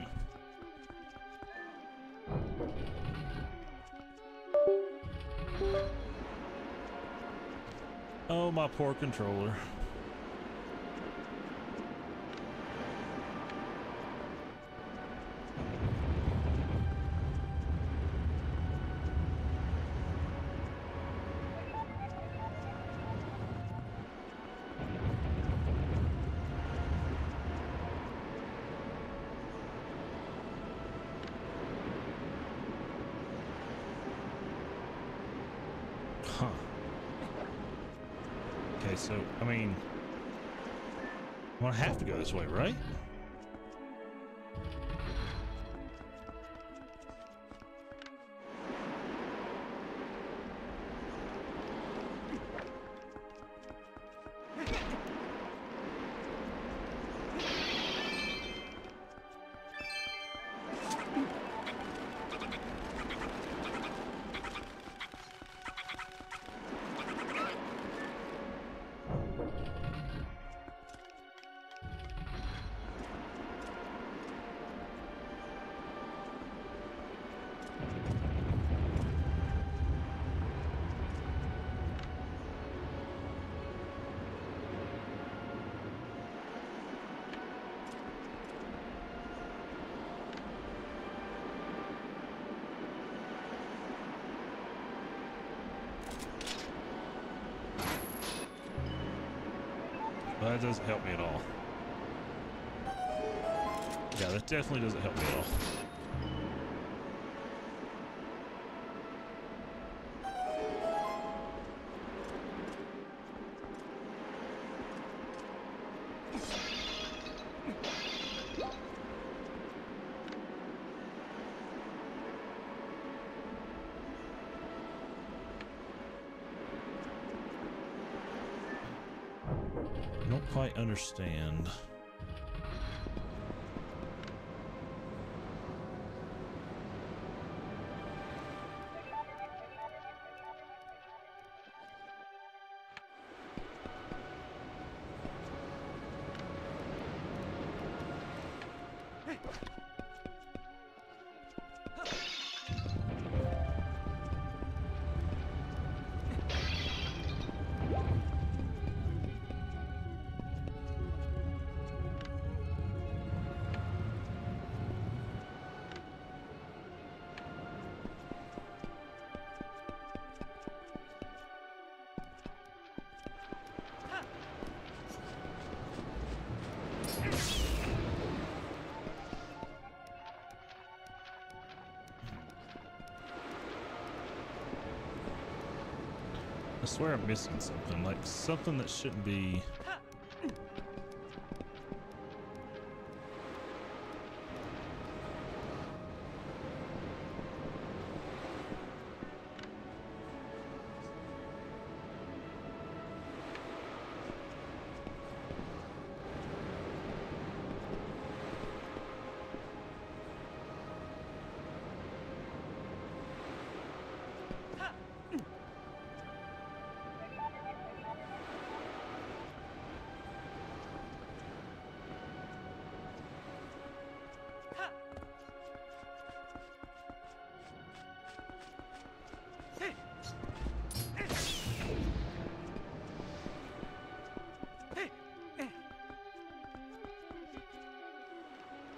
Oh, my poor controller. Okay, so, I mean... Well, I have to go this way, right? That doesn't help me at all. Yeah, that definitely doesn't help me at all. Understand. I swear I'm missing something, like something that shouldn't be... Huh?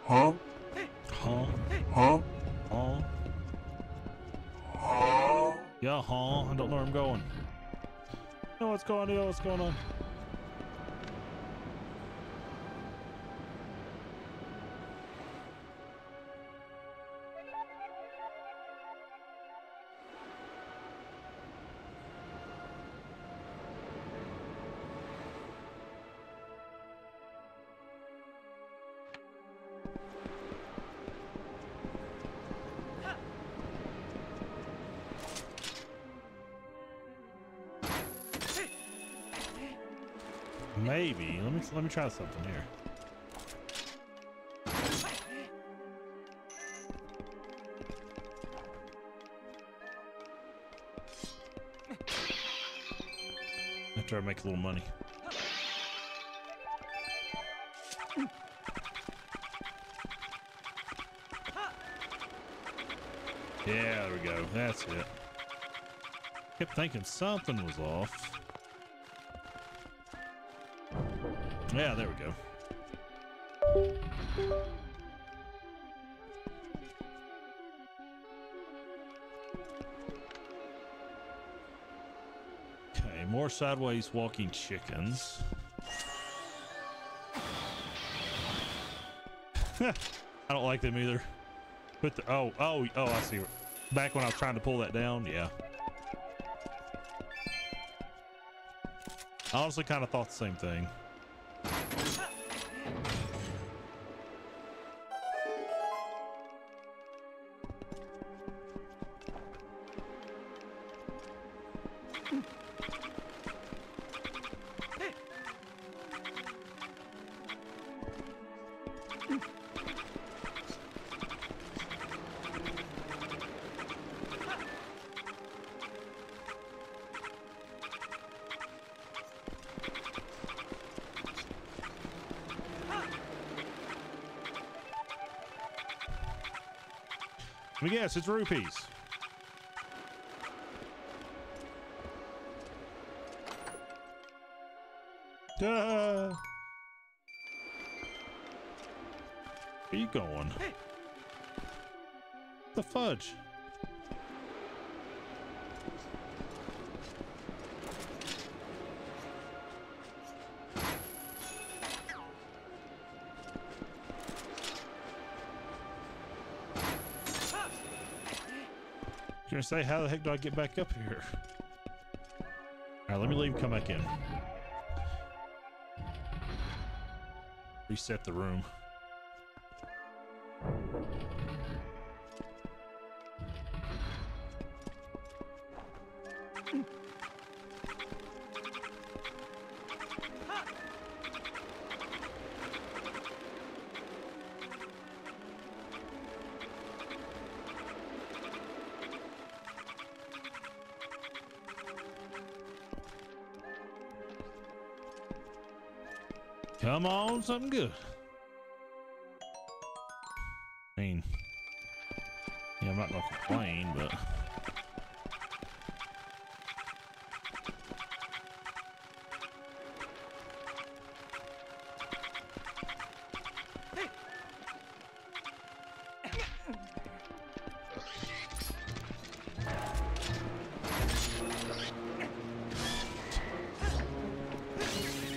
Huh? Huh? Huh? Huh? Yeah, huh? I don't know where I'm going. No, what's going on? What's going on? Maybe. Let me let me try something here. I try to make a little money. Yeah, there we go. That's it. Kept thinking something was off. Yeah, there we go. Okay, more sideways walking chickens. I don't like them either. Put the oh oh oh I see. Back when I was trying to pull that down, yeah. I honestly kind of thought the same thing. Yes, it's rupees. Duh. Where are you going? The fudge. Gonna say, how the heck do I get back up here? All right, let me leave and come back in. Reset the room. Come on, something good. I mean, yeah, I'm not gonna complain, but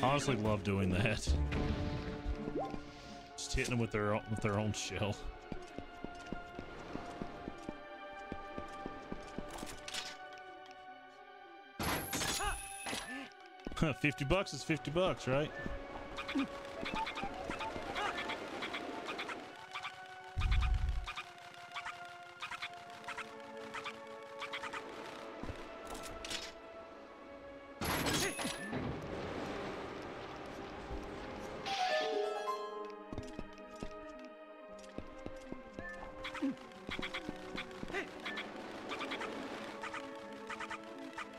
honestly love doing that. Just hitting them with their own, with their own shell. fifty bucks is fifty bucks, right?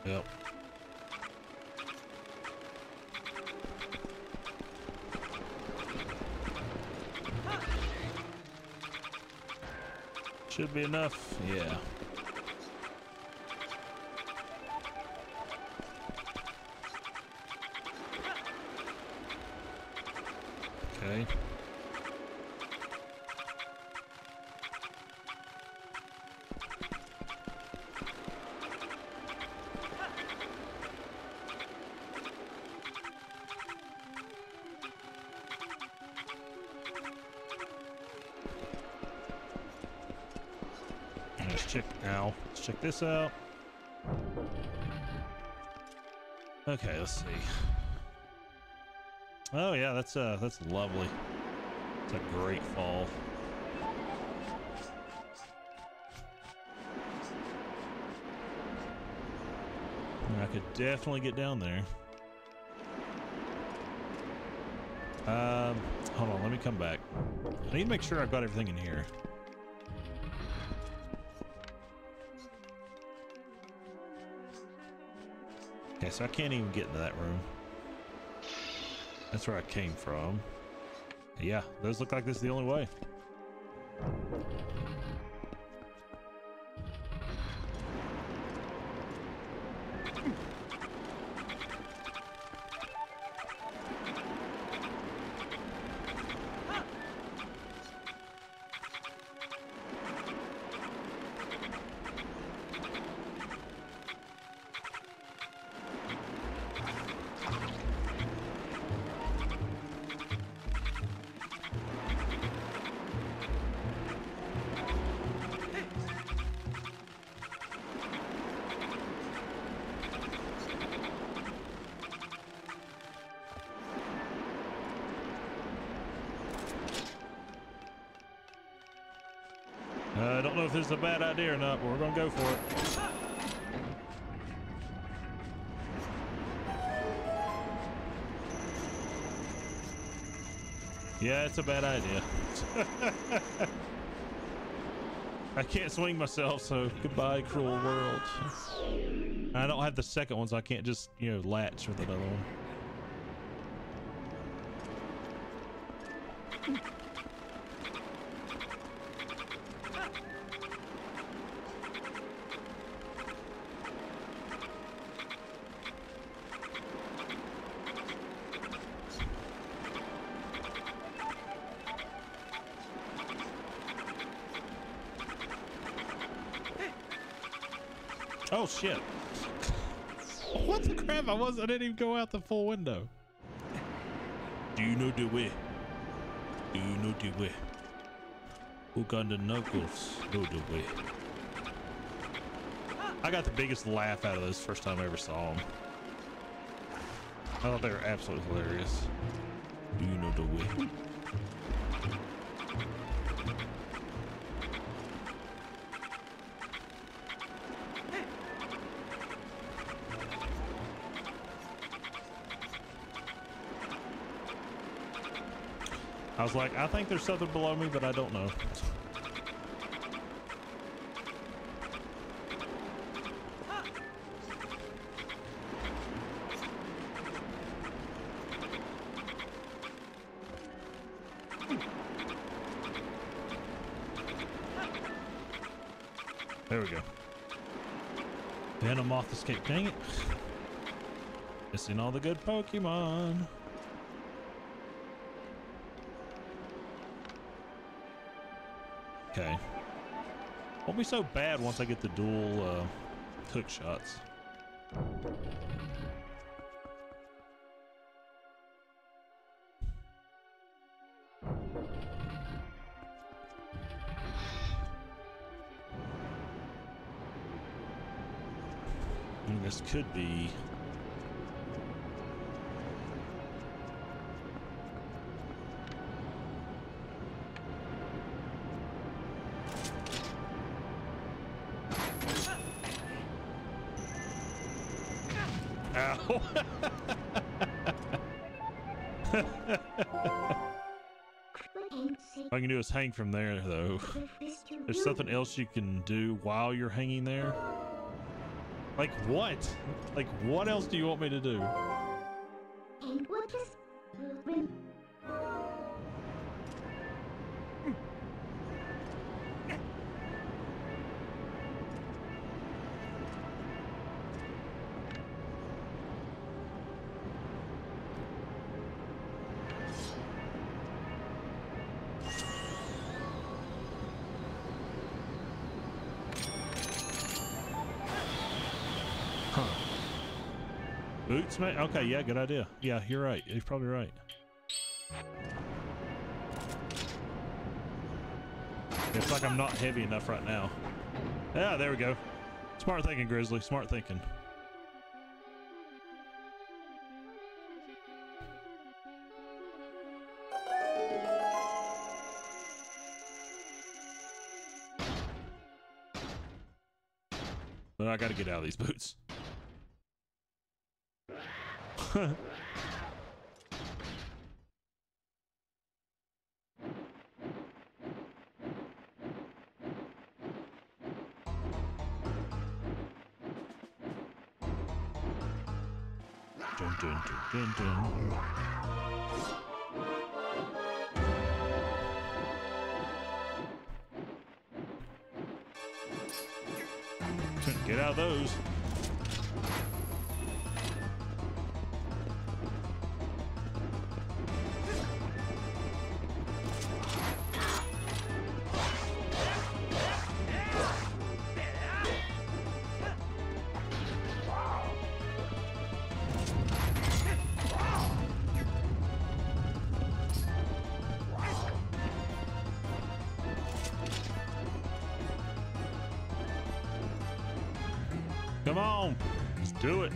Yep. Should be enough. Yeah. Okay. Check now. Let's check this out. Okay, let's see. Oh yeah, that's uh, that's lovely. It's a great fall. I could definitely get down there. Um, hold on, let me come back. I need to make sure I've got everything in here. Okay, so I can't even get into that room. That's where I came from. Yeah, those look like this is the only way. if this is a bad idea or not, but we're gonna go for it. Yeah, it's a bad idea. I can't swing myself, so goodbye, cruel world. I don't have the second one, so I can't just, you know, latch with another one. Oh shit. What the crap? I was I didn't even go out the full window. Do you know the way? Do you know the way? Uganda Knuckles know the way. I got the biggest laugh out of this first time I ever saw them. I thought they were absolutely hilarious. Do you know the way? I was like, I think there's something below me, but I don't know. There we go. Venom moth escape. Dang it. Missing all the good Pokemon. Okay. Won't be so bad once I get the dual uh, hook shots. And this could be. All I can do is hang from there, though. There's something else you can do while you're hanging there. Like what? Like what else do you want me to do? And what does boots, mate? Okay, yeah, good idea. Yeah, you're right. You're probably right. It's like I'm not heavy enough right now. Yeah, there we go. Smart thinking, Grizzly. Smart thinking. But I gotta get out of these boots. Dun, dun, dun, dun, dun. Get out of those. Come on, let's do it.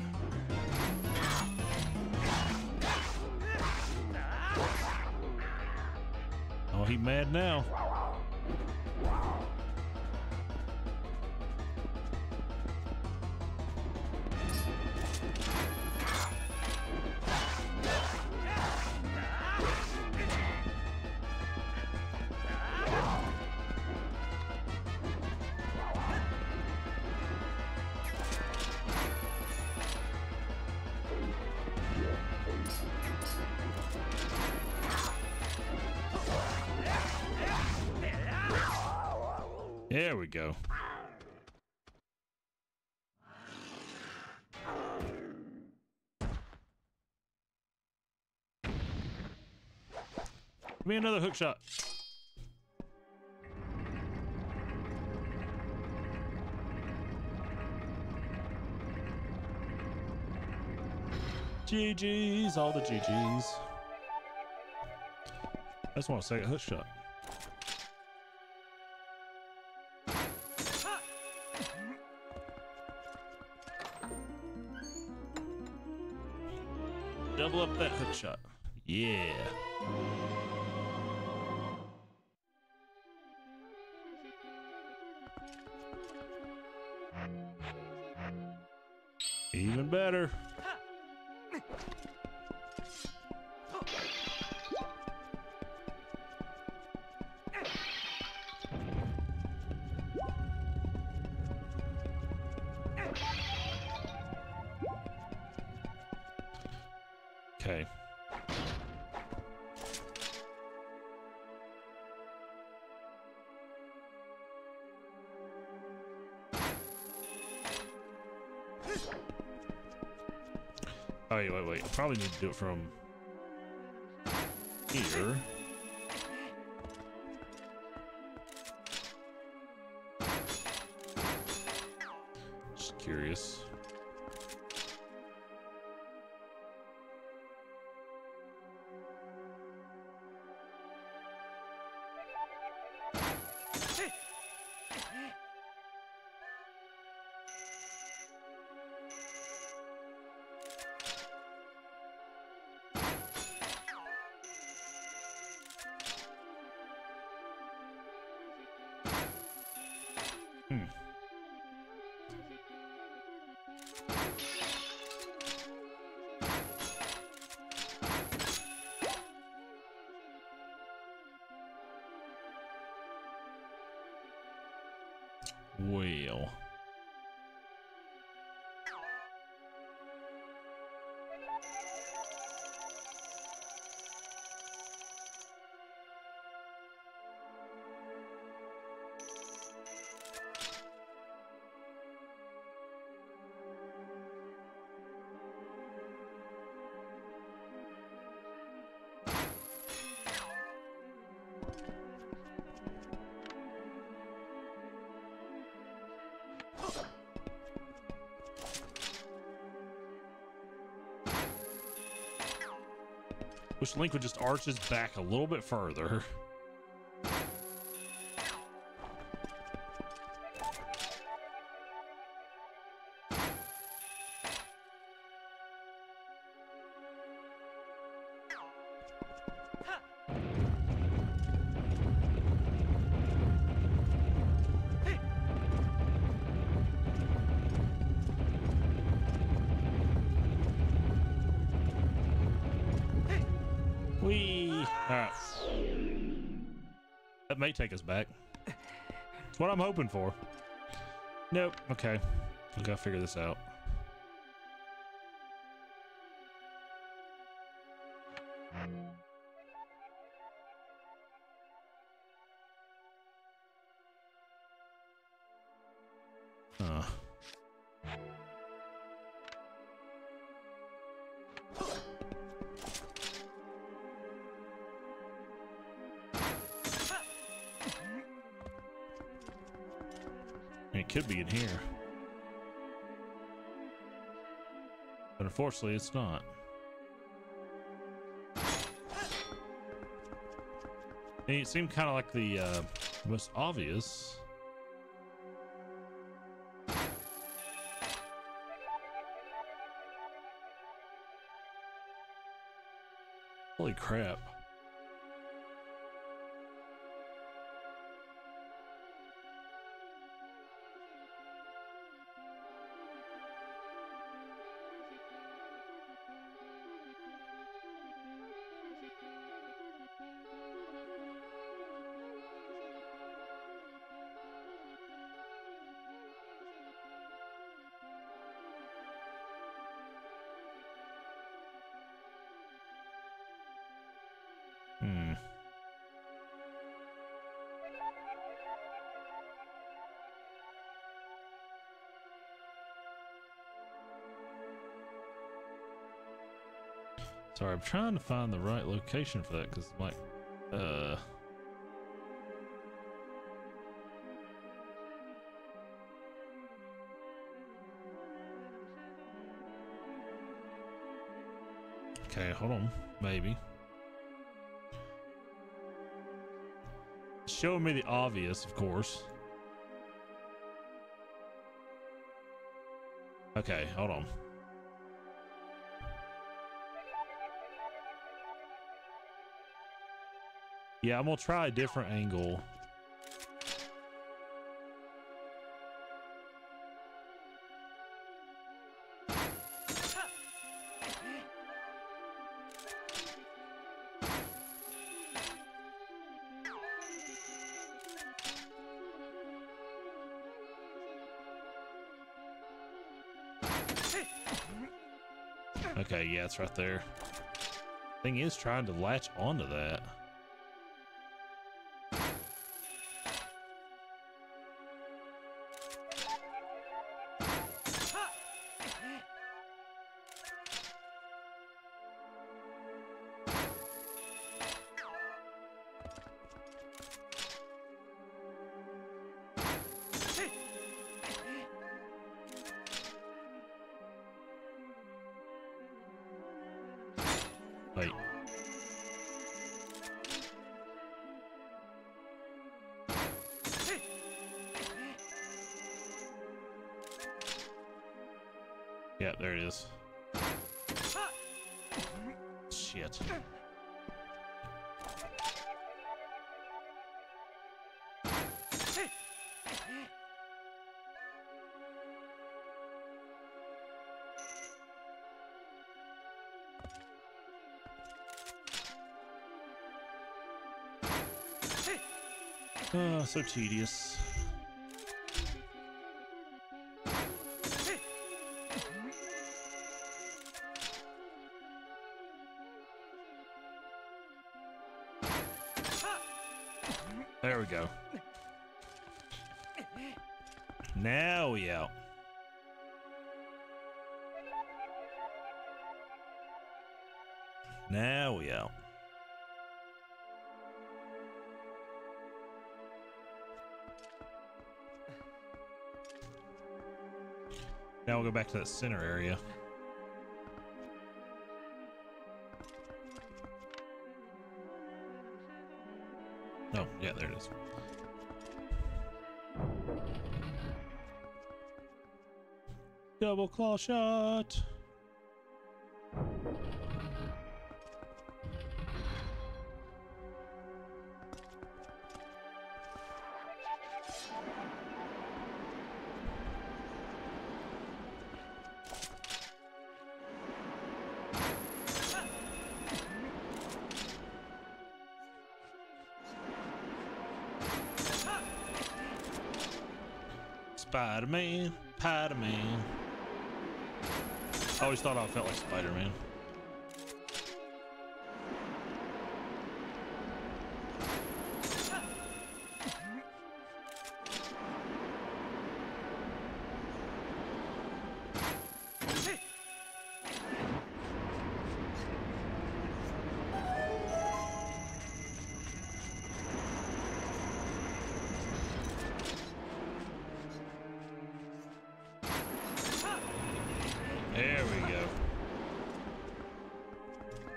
Oh, he mad now. There we go. Give me another hook shot. G Gs, all the G Gs. I just want to say a hook shot. Double up that hook shot. Yeah. Even better. Okay. Oh, wait, wait, wait. I probably need to do it from here. Just curious. Hmm. Well. Wish Link would just arch his back a little bit further. Alright. That may take us back. It's what I'm hoping for. Nope. Okay. I gotta figure this out. Huh. It could be in here, but unfortunately it's not. And it seemed kind of like the uh, most obvious. Holy crap. Sorry, I'm trying to find the right location for that because, like, uh. Okay, hold on. Maybe. Show me the obvious, of course. Okay, hold on. Yeah, I'm gonna try a different angle. Okay, yeah, it's right there. Thing is trying to latch onto that. Wait. Yeah, there it is. Shit. Oh, so tedious. There we go. Now we out. Now we out. Now we'll go back to that center area. Oh, yeah, there it is. Double claw shot. Spider-Man, Spider-Man. I always thought I felt like Spider-Man.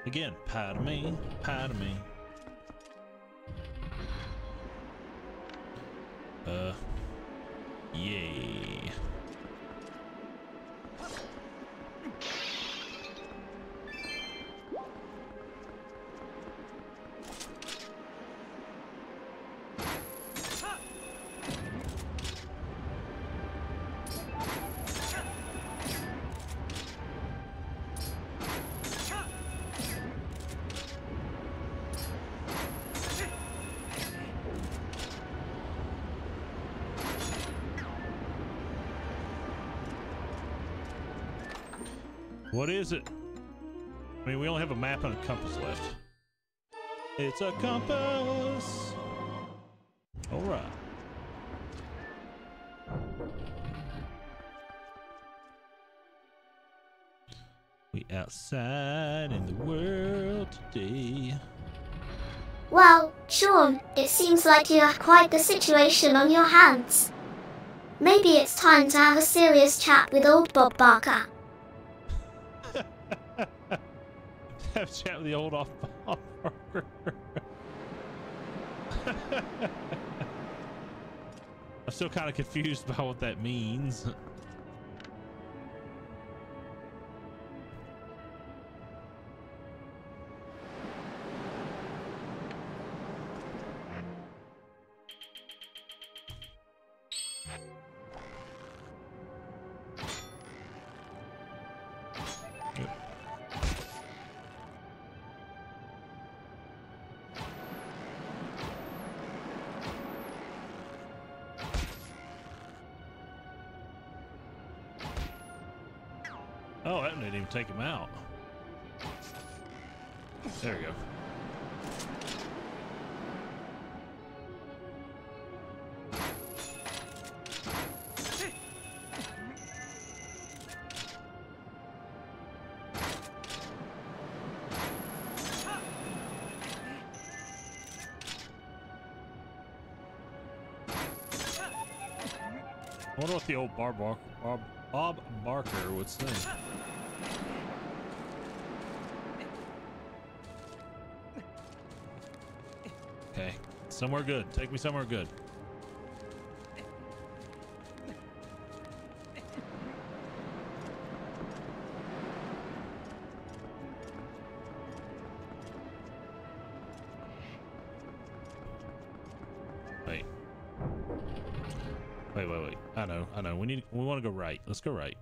Again, pie to me, pie to me. Uh, yay. What is it? I mean, we only have a map and a compass left. It's a compass. All right. We outside in the world today. Well, Sean, it seems like you have quite the situation on your hands. Maybe it's time to have a serious chat with old Bob Barker. Have a chat with the old off Bob Barker. I'm still kind of confused by what that means. Oh, that didn't even take him out. There we go. I wonder what the old Bob Barker, Bob, Bob Barker would say. Somewhere good. Take me somewhere good. Wait. Wait, wait, wait. I know, I know. We need we want to go right. Let's go right.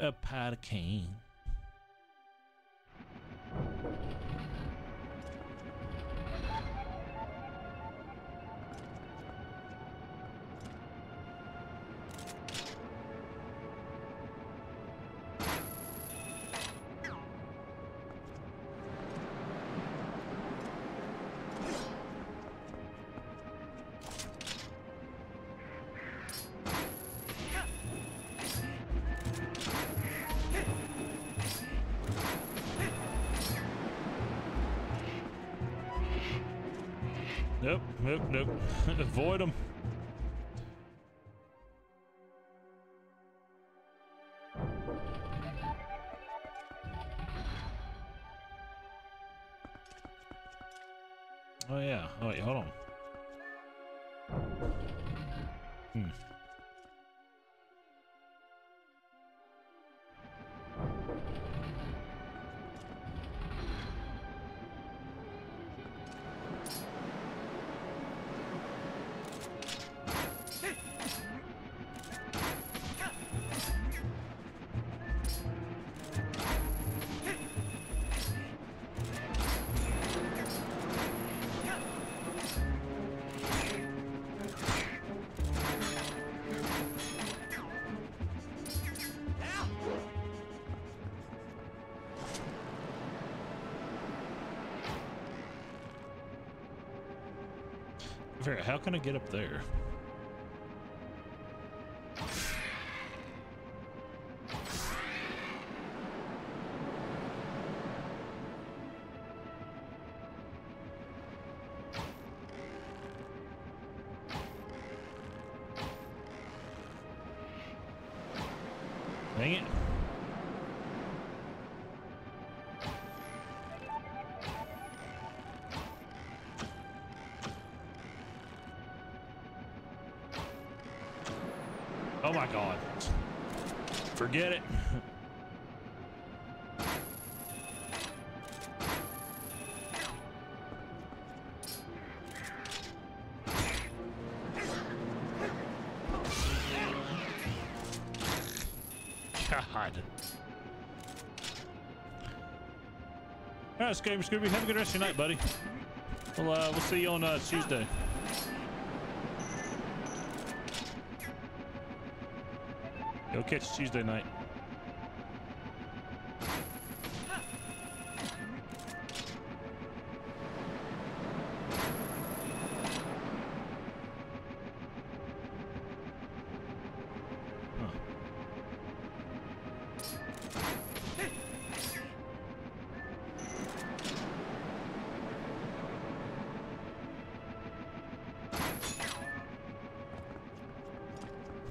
A pot of cane. Nope, nope, nope. Avoid them. Oh yeah. Oh wait, hold on. Hmm. How can I get up there? Dang it. Oh my God. Forget it. God. Alright, Scooby Scooby, have a good rest of your night, buddy. We'll, uh, we'll see you on uh, Tuesday. Go catch Tuesday night.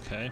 Okay.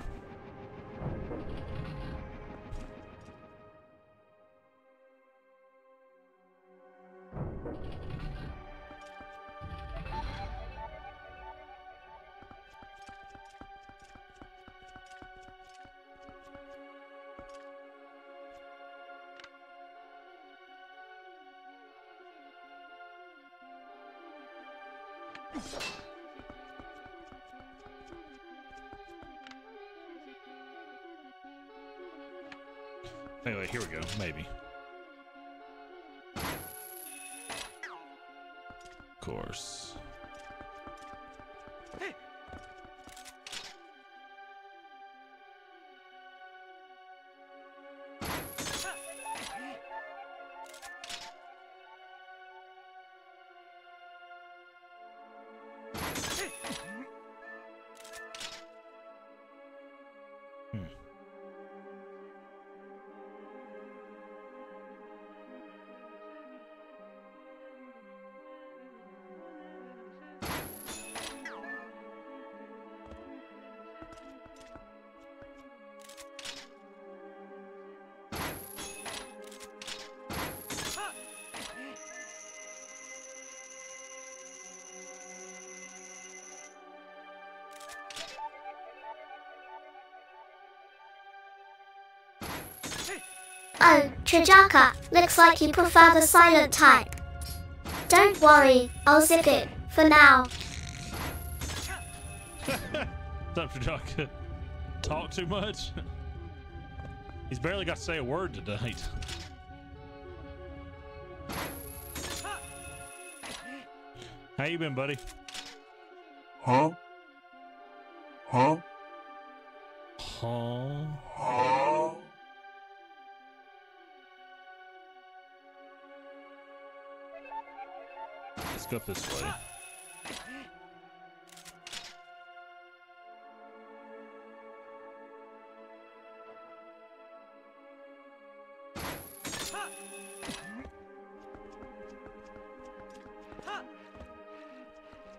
Anyway, here we go, maybe. Of course. Hey. Oh, Chijaka, looks like you prefer the silent type. Don't worry, I'll zip it, for now. What's up, Chijaka? Talk too much? He's barely got to say a word tonight. How you been, buddy? Huh? Huh? Huh? Huh? Let's go up this way.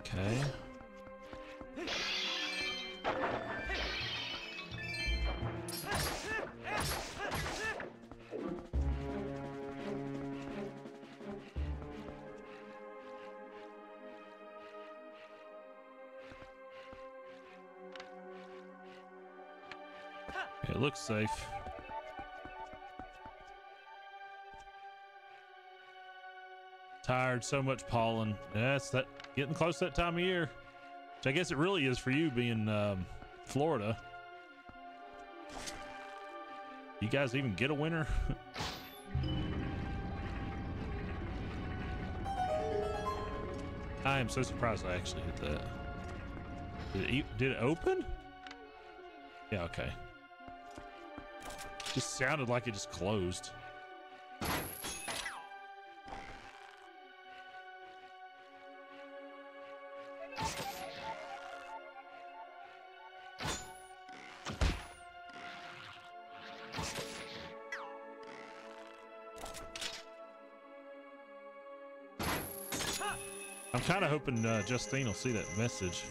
Okay. It looks safe. Tired, so much pollen. That's that getting close to that time of year. Which I guess it really is for you being um, Florida. You guys even get a winter? I am so surprised I actually hit that. Did it, did it open? Yeah, okay. Just sounded like it just closed. I'm kind of hoping uh, Justine will see that message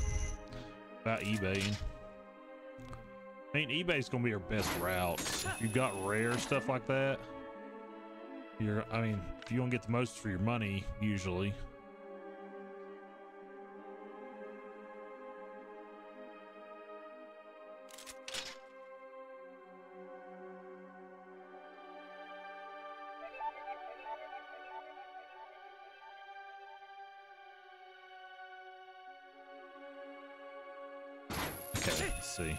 about eBay. I mean, eBay's gonna be your best route. If you've got rare stuff like that, you're, I mean, if you don't get the most for your money, usually. Okay, let's see.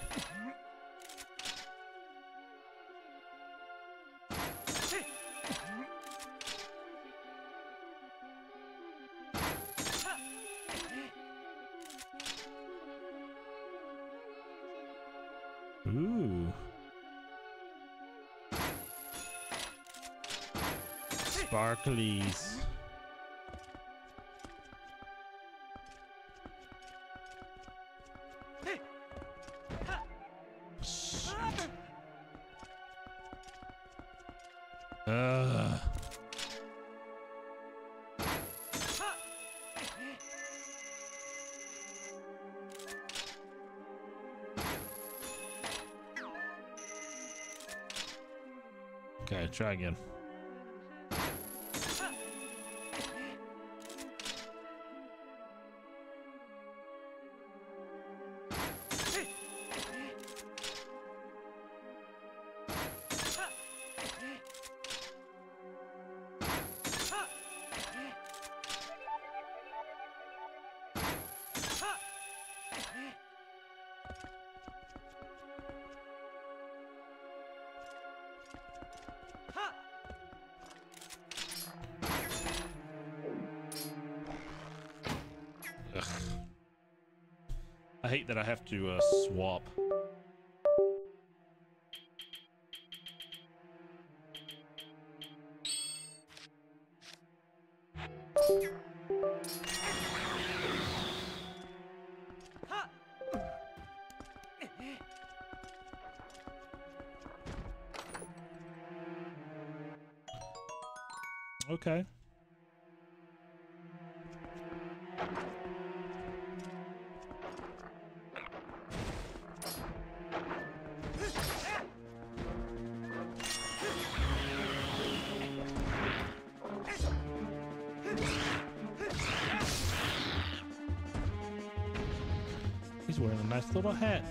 Ooh. Sparklies. Ugh. Okay, try again. I hate that I have to uh, swap. Okay. Wearing a nice little hat.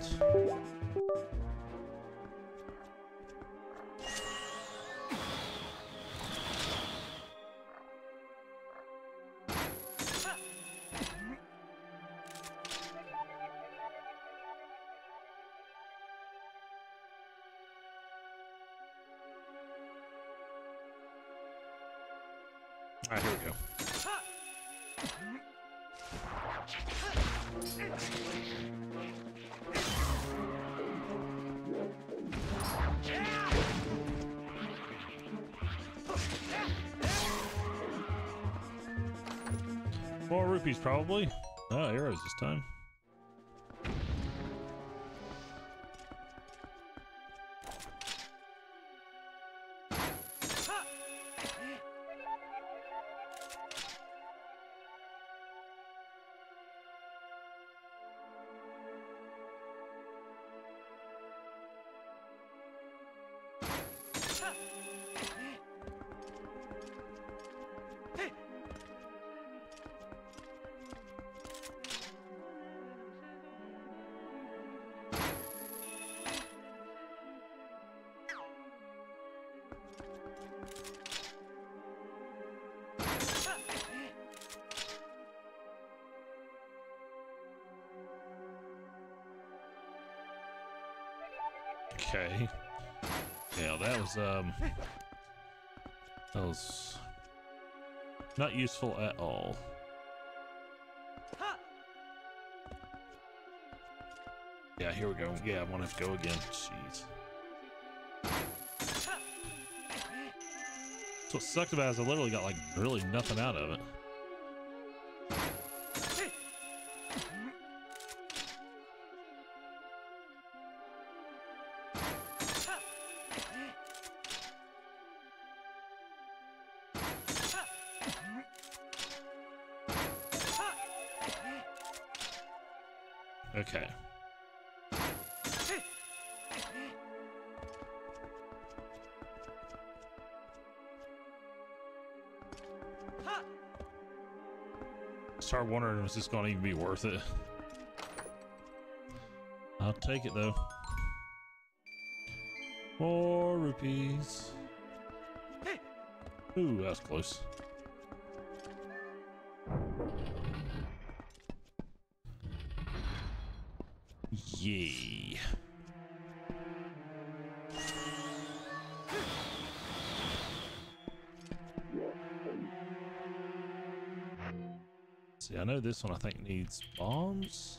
All right, here we go. Four rupees, probably. Oh, arrows this time. Okay. Yeah, that was um that was not useful at all. Yeah, here we go. Yeah, I wanna have to go again. Jeez. That's what sucked about it is I literally got like really nothing out of it. Okay. Start wondering if this is gonna even be worth it. I'll take it though. Four rupees. Ooh, that's close. Yay. See, I know this one I think needs bombs.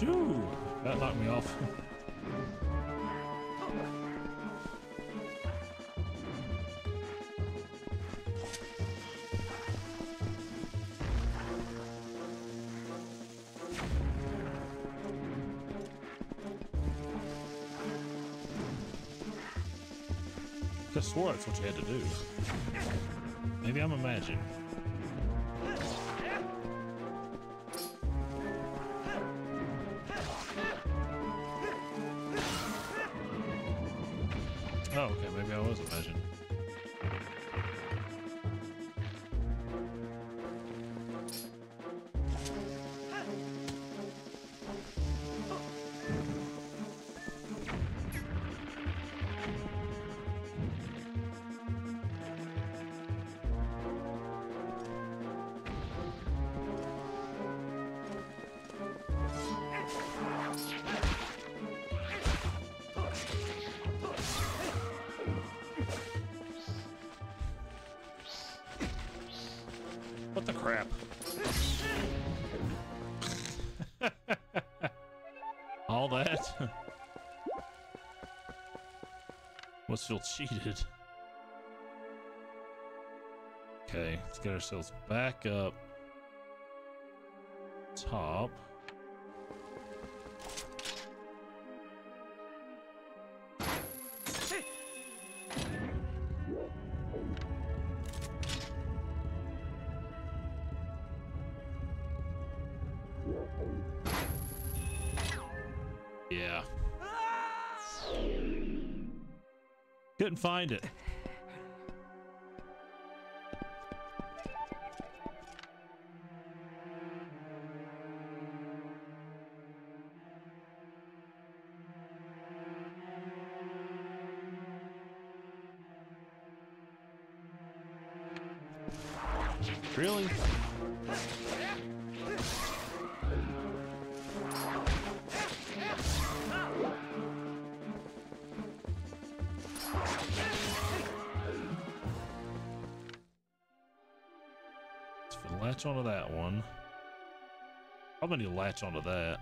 Shoo! That knocked me off. I swore that's what you had to do. Maybe I'm imagining. Oh, okay, maybe I was imagining. What the crap? All that? Must feel cheated. Okay, let's get ourselves back up top. Yeah. Couldn't find it. Really? Latch onto that one. Probably need to latch onto that.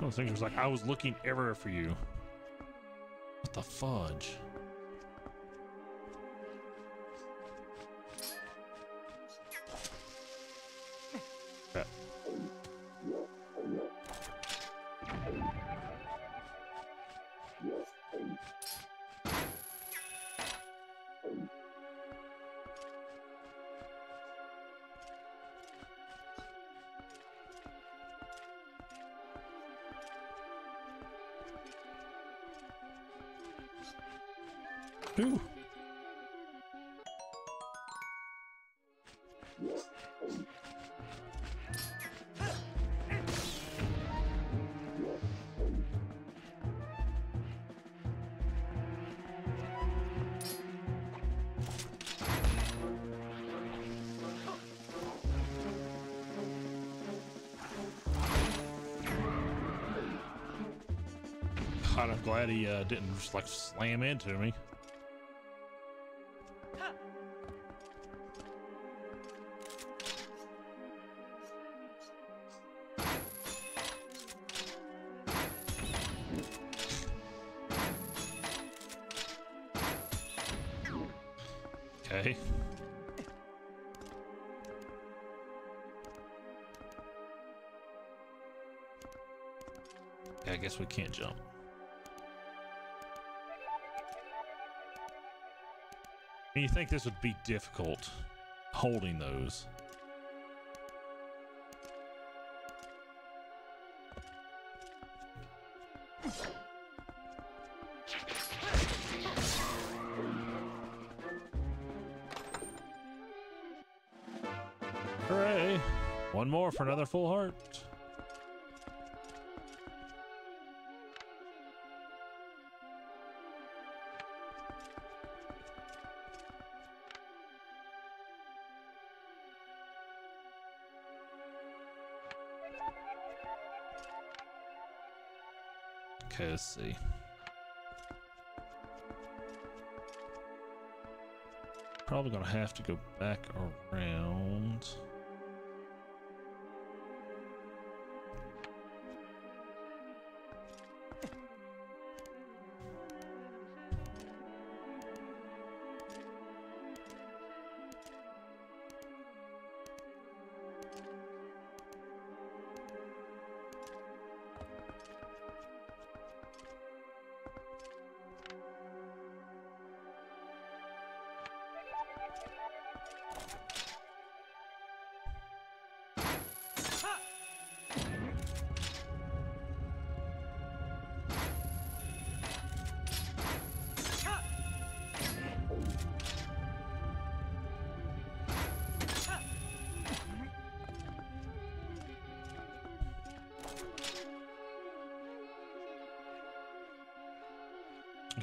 One of the things was like, I was looking everywhere for you. What the fudge? Crap. Ooh. God, I'm glad he uh, didn't just like slam into me. Okay. I guess we can't jump. And you think this would be difficult holding those? Hooray! One more for another full heart. Okay, let's see. Probably gonna have to go back around.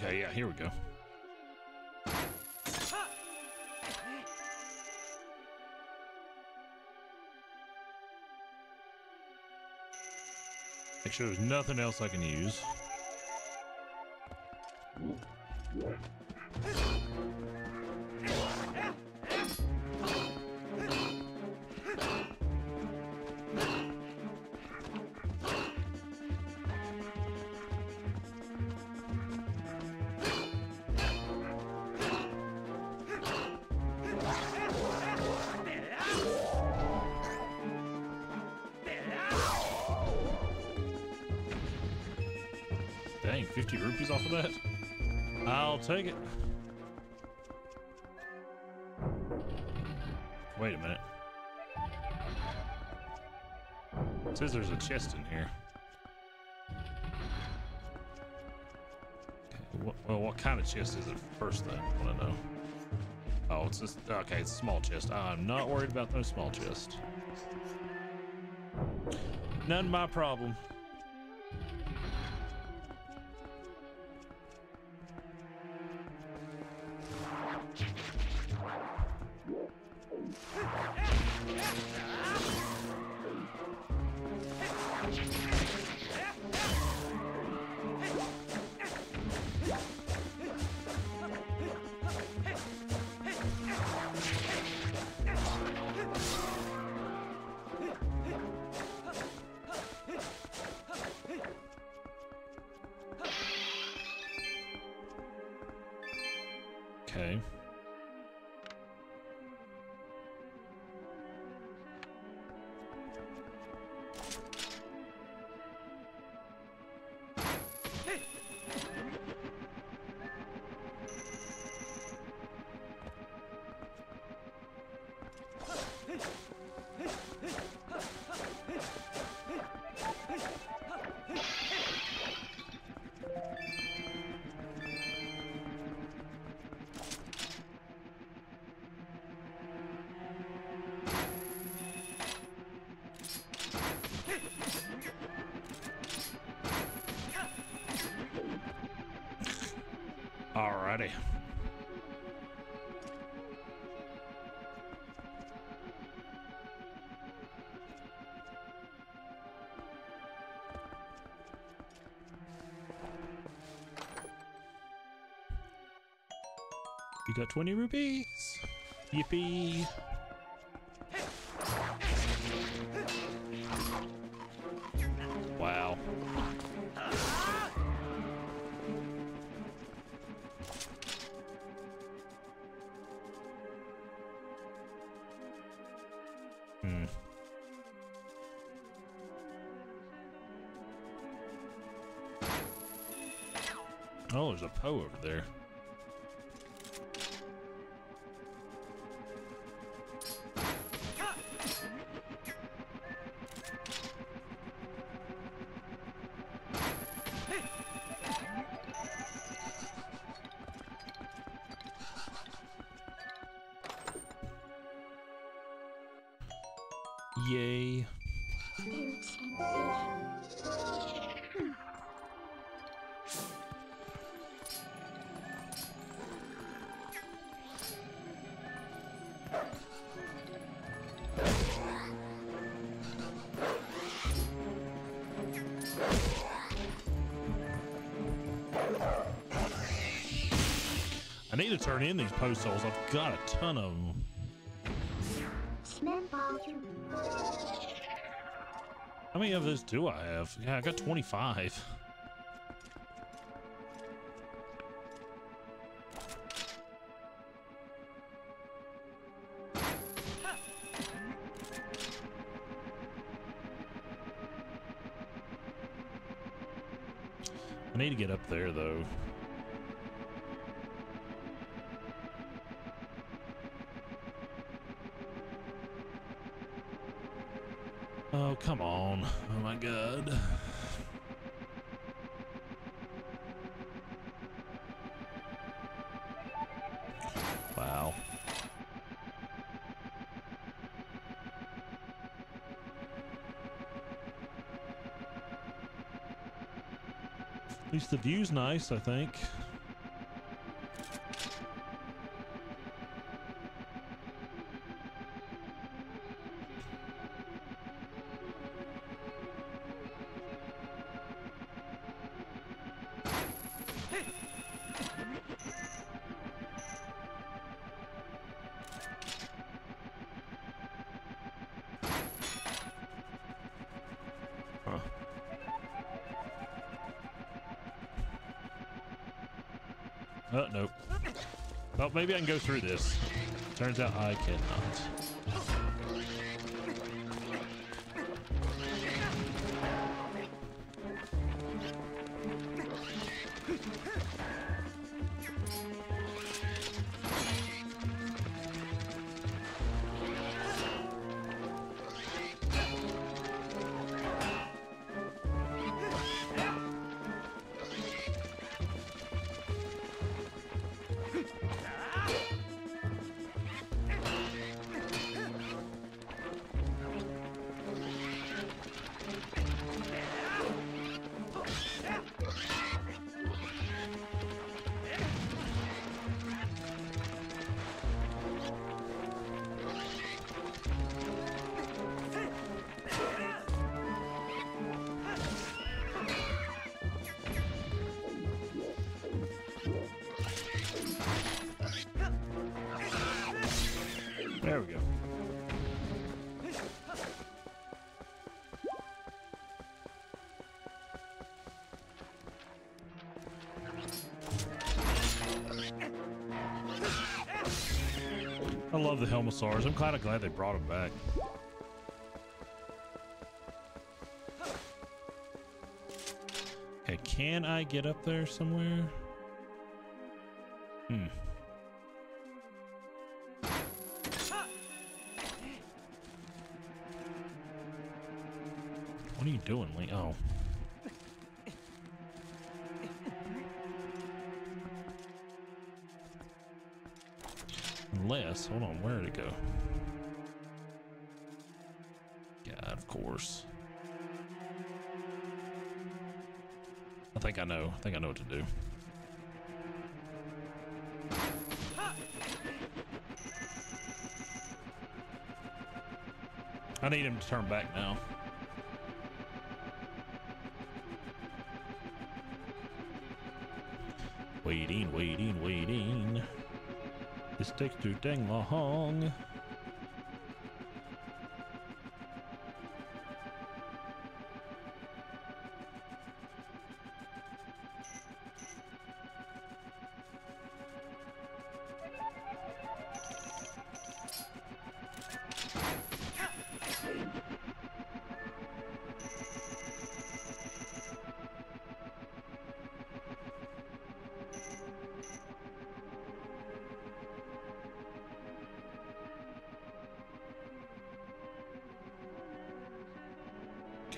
Okay, yeah, here we go. Make sure there's nothing else I can use. fifty rupees off of that. I'll take it. Wait a minute. It says there's a chest in here. Okay, what, well, what kind of chest is it first though? I want to know. Oh, it's just, okay, it's a small chest. I'm not worried about no small chest. None my problem. Okay. Alrighty. You got twenty rupees. Yippee. Wow. Hmm. Oh, there's a Poe over there. Yay. need to turn in these post holes. I've got a ton of them. How many of those do I have? Yeah, I got twenty-five. I need to get up there though. Oh, come on. Oh my God. Wow. At least the view's nice, I think. Oh, no. Oh, maybe I can go through this. Turns out I cannot. There we go. I love the Helmosaurs. I'm kind of glad they brought them back. Okay, can I get up there somewhere? Hmm. What are you doing, Lee? Oh. Unless, hold on, where did it go? God, of course. I think I know. I think I know what to do. I need him to turn back now. Waiting, waiting, waiting. This takes too dang long.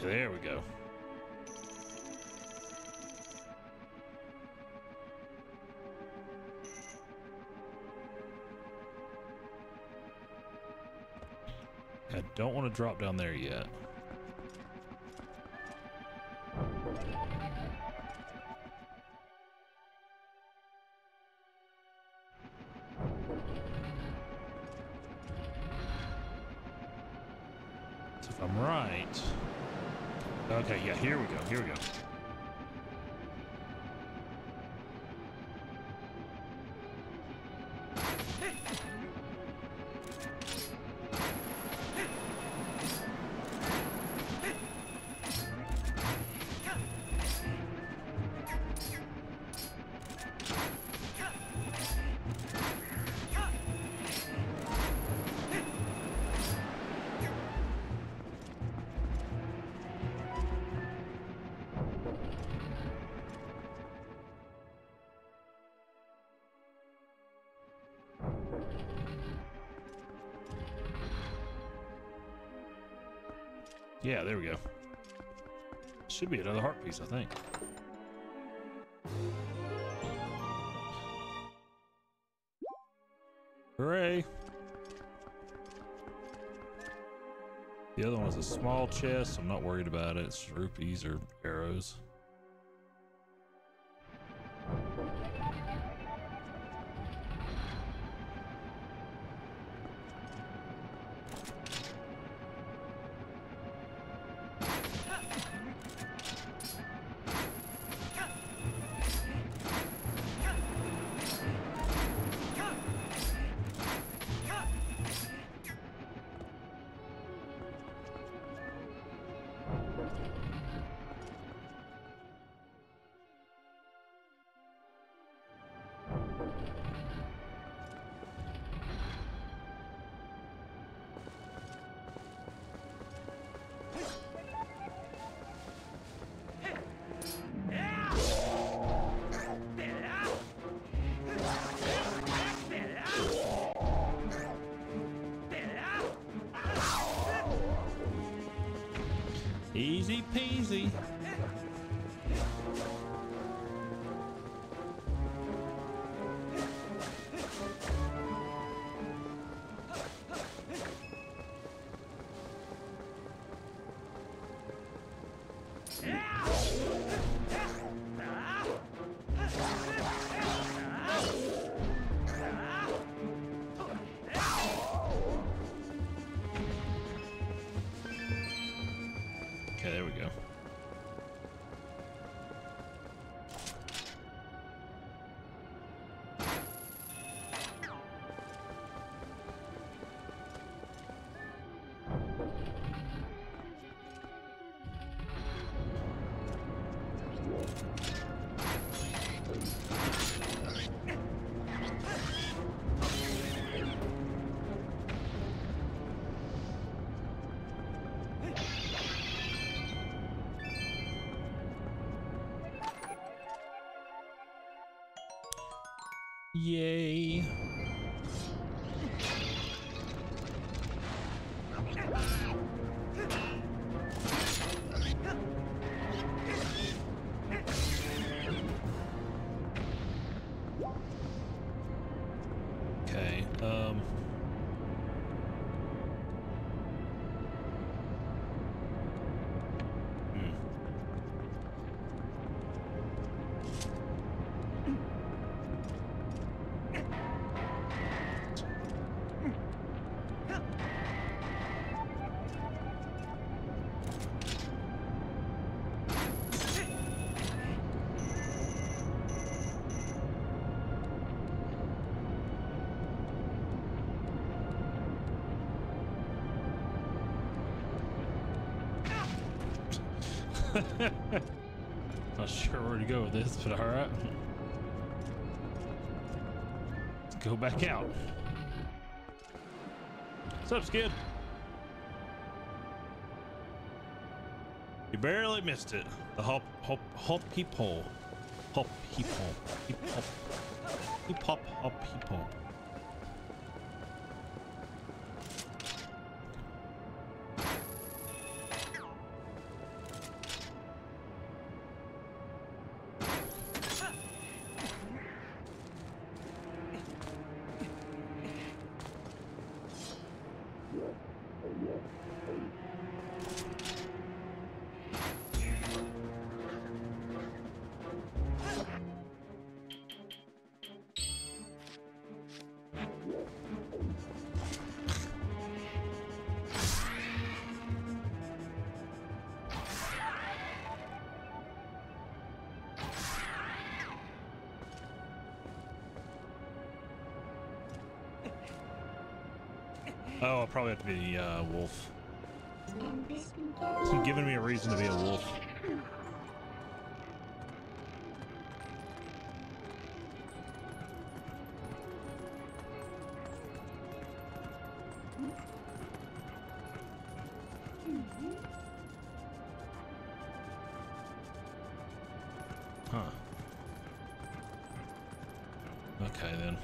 There we go. I don't want to drop down there yet. So if I'm right... Okay, yeah, here we go, here we go. Yeah, there we go. Should be another heart piece, I think. Hooray! The other one's a small chest. I'm not worried about it. It's rupees or arrows. Easy peasy. Yay. Okay, um... Not sure where to go with this, but all right. Let's go back out. What's up, Skid? You barely missed it. The hop, hop, hop, heap hole, hop, heap hole, heap hop, heap hop, hop, heap hole. Oh, I'll probably have to be a uh, wolf. It's giving me a reason to be a wolf. Huh. Okay, then.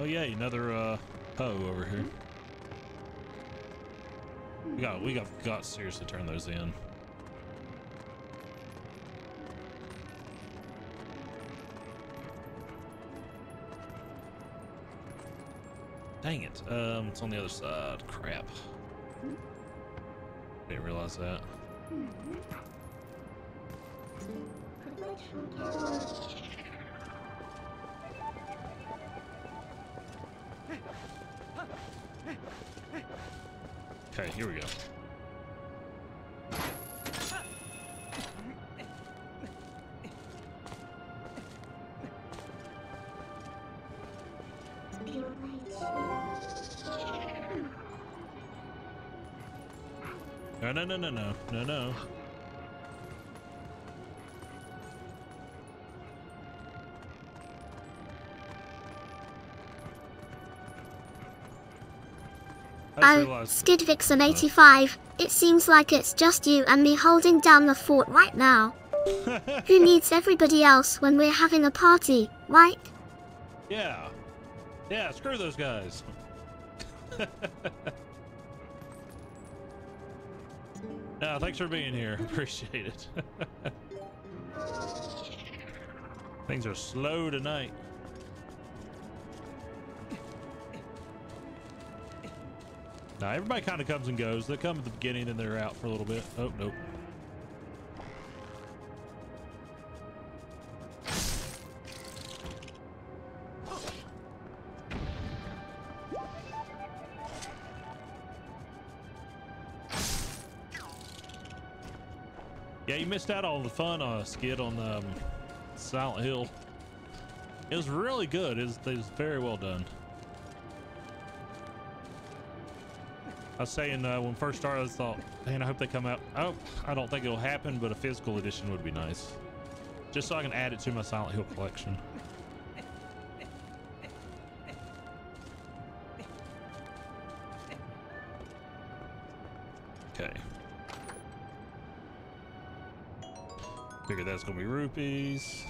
Oh yeah, another uh Poe over here. We got we got got to seriously turn those in. Dang it. Um it's on the other side. Crap. Didn't realize that. Okay, here we go. No, no, no, no, no, no, no. Oh, Skid Vixen eighty-five, it seems like it's just you and me holding down the fort right now. Who needs everybody else when we're having a party, right? Yeah. Yeah, screw those guys. No, thanks for being here. Appreciate it. Things are slow tonight. Now, everybody kind of comes and goes. They come at the beginning and they're out for a little bit. Oh, nope. Yeah, you missed out on the fun uh, skit on um, Silent Hill. It was really good. It was, it was very well done. I was saying uh, when first started, I thought, man, I hope they come out. Oh, I don't think it'll happen, but a physical edition would be nice. Just so I can add it to my Silent Hill collection. Okay. Figured that's gonna be rupees.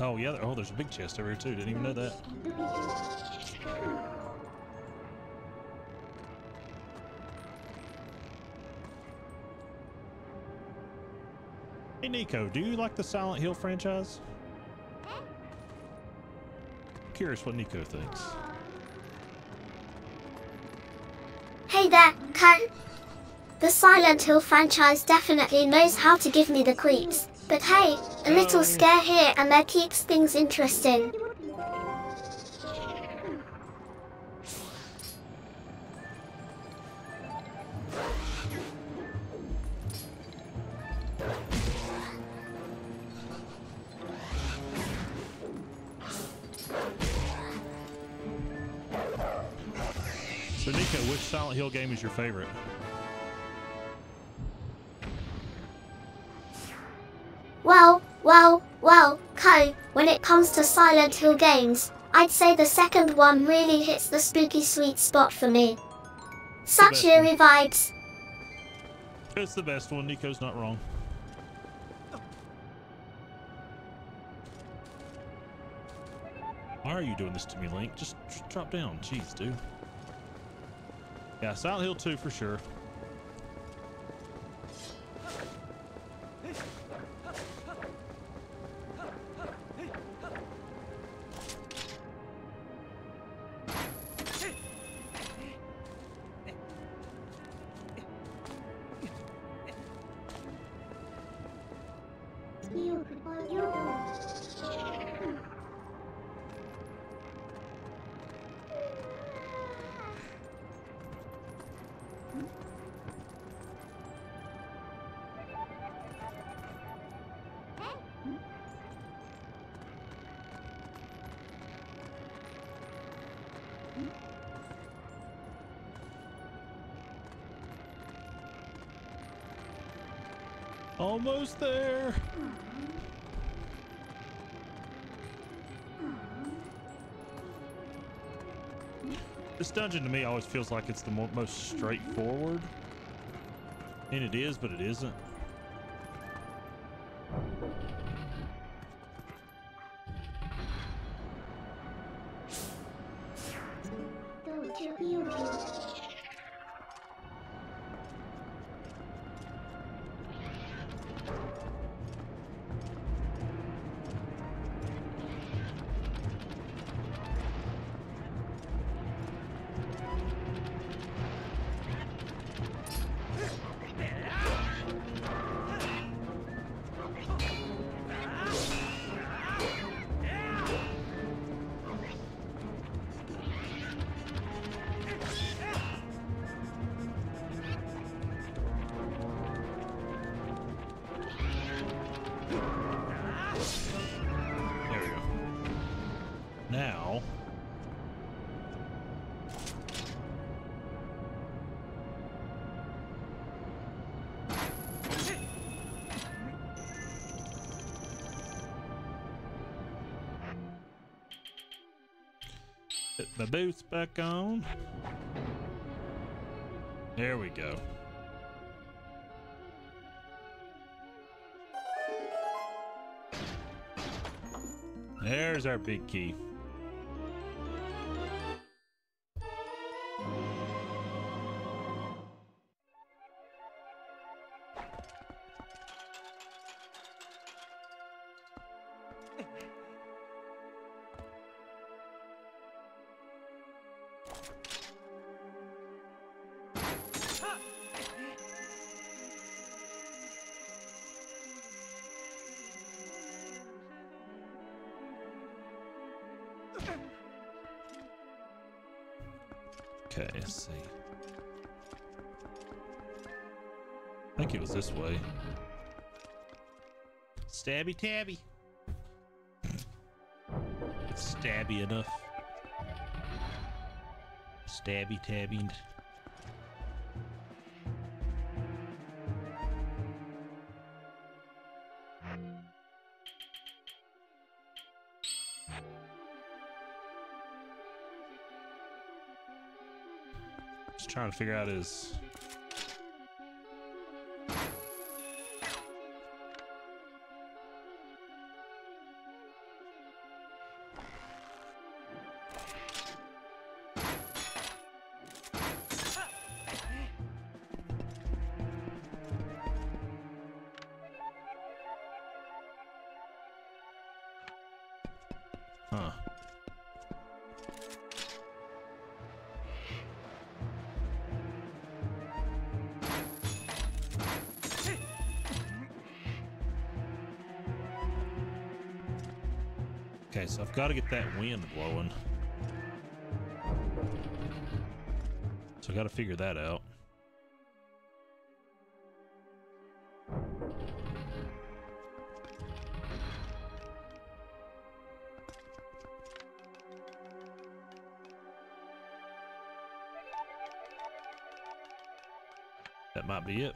Oh yeah, oh, there's a big chest over here too. Didn't even know that. Hey Nico, do you like the Silent Hill franchise? I'm curious what Nico thinks. Hey there, Ken. The Silent Hill franchise definitely knows how to give me the creeps. But hey, a little um, scare here and there keeps things interesting. So Nico, which Silent Hill game is your favorite? Well, well, well, Co, when it comes to Silent Hill games, I'd say the second one really hits the spooky sweet spot for me. Such eerie vibes. It's the best one, Nico's not wrong. Why are you doing this to me, Link? Just, just drop down, jeez, dude. Yeah, Silent Hill two for sure. Almost there. This dungeon to me always feels like it's the mo most straightforward. And it is, but it isn't. Put my boots back on. There we go. There's our big key. Okay, let's see. I think it was this way. Stabby tabby. It's stabby enough. Stabby tabbing. Trying to figure out his huh. Okay, so I've got to get that wind blowing. So I got to figure that out. That might be it.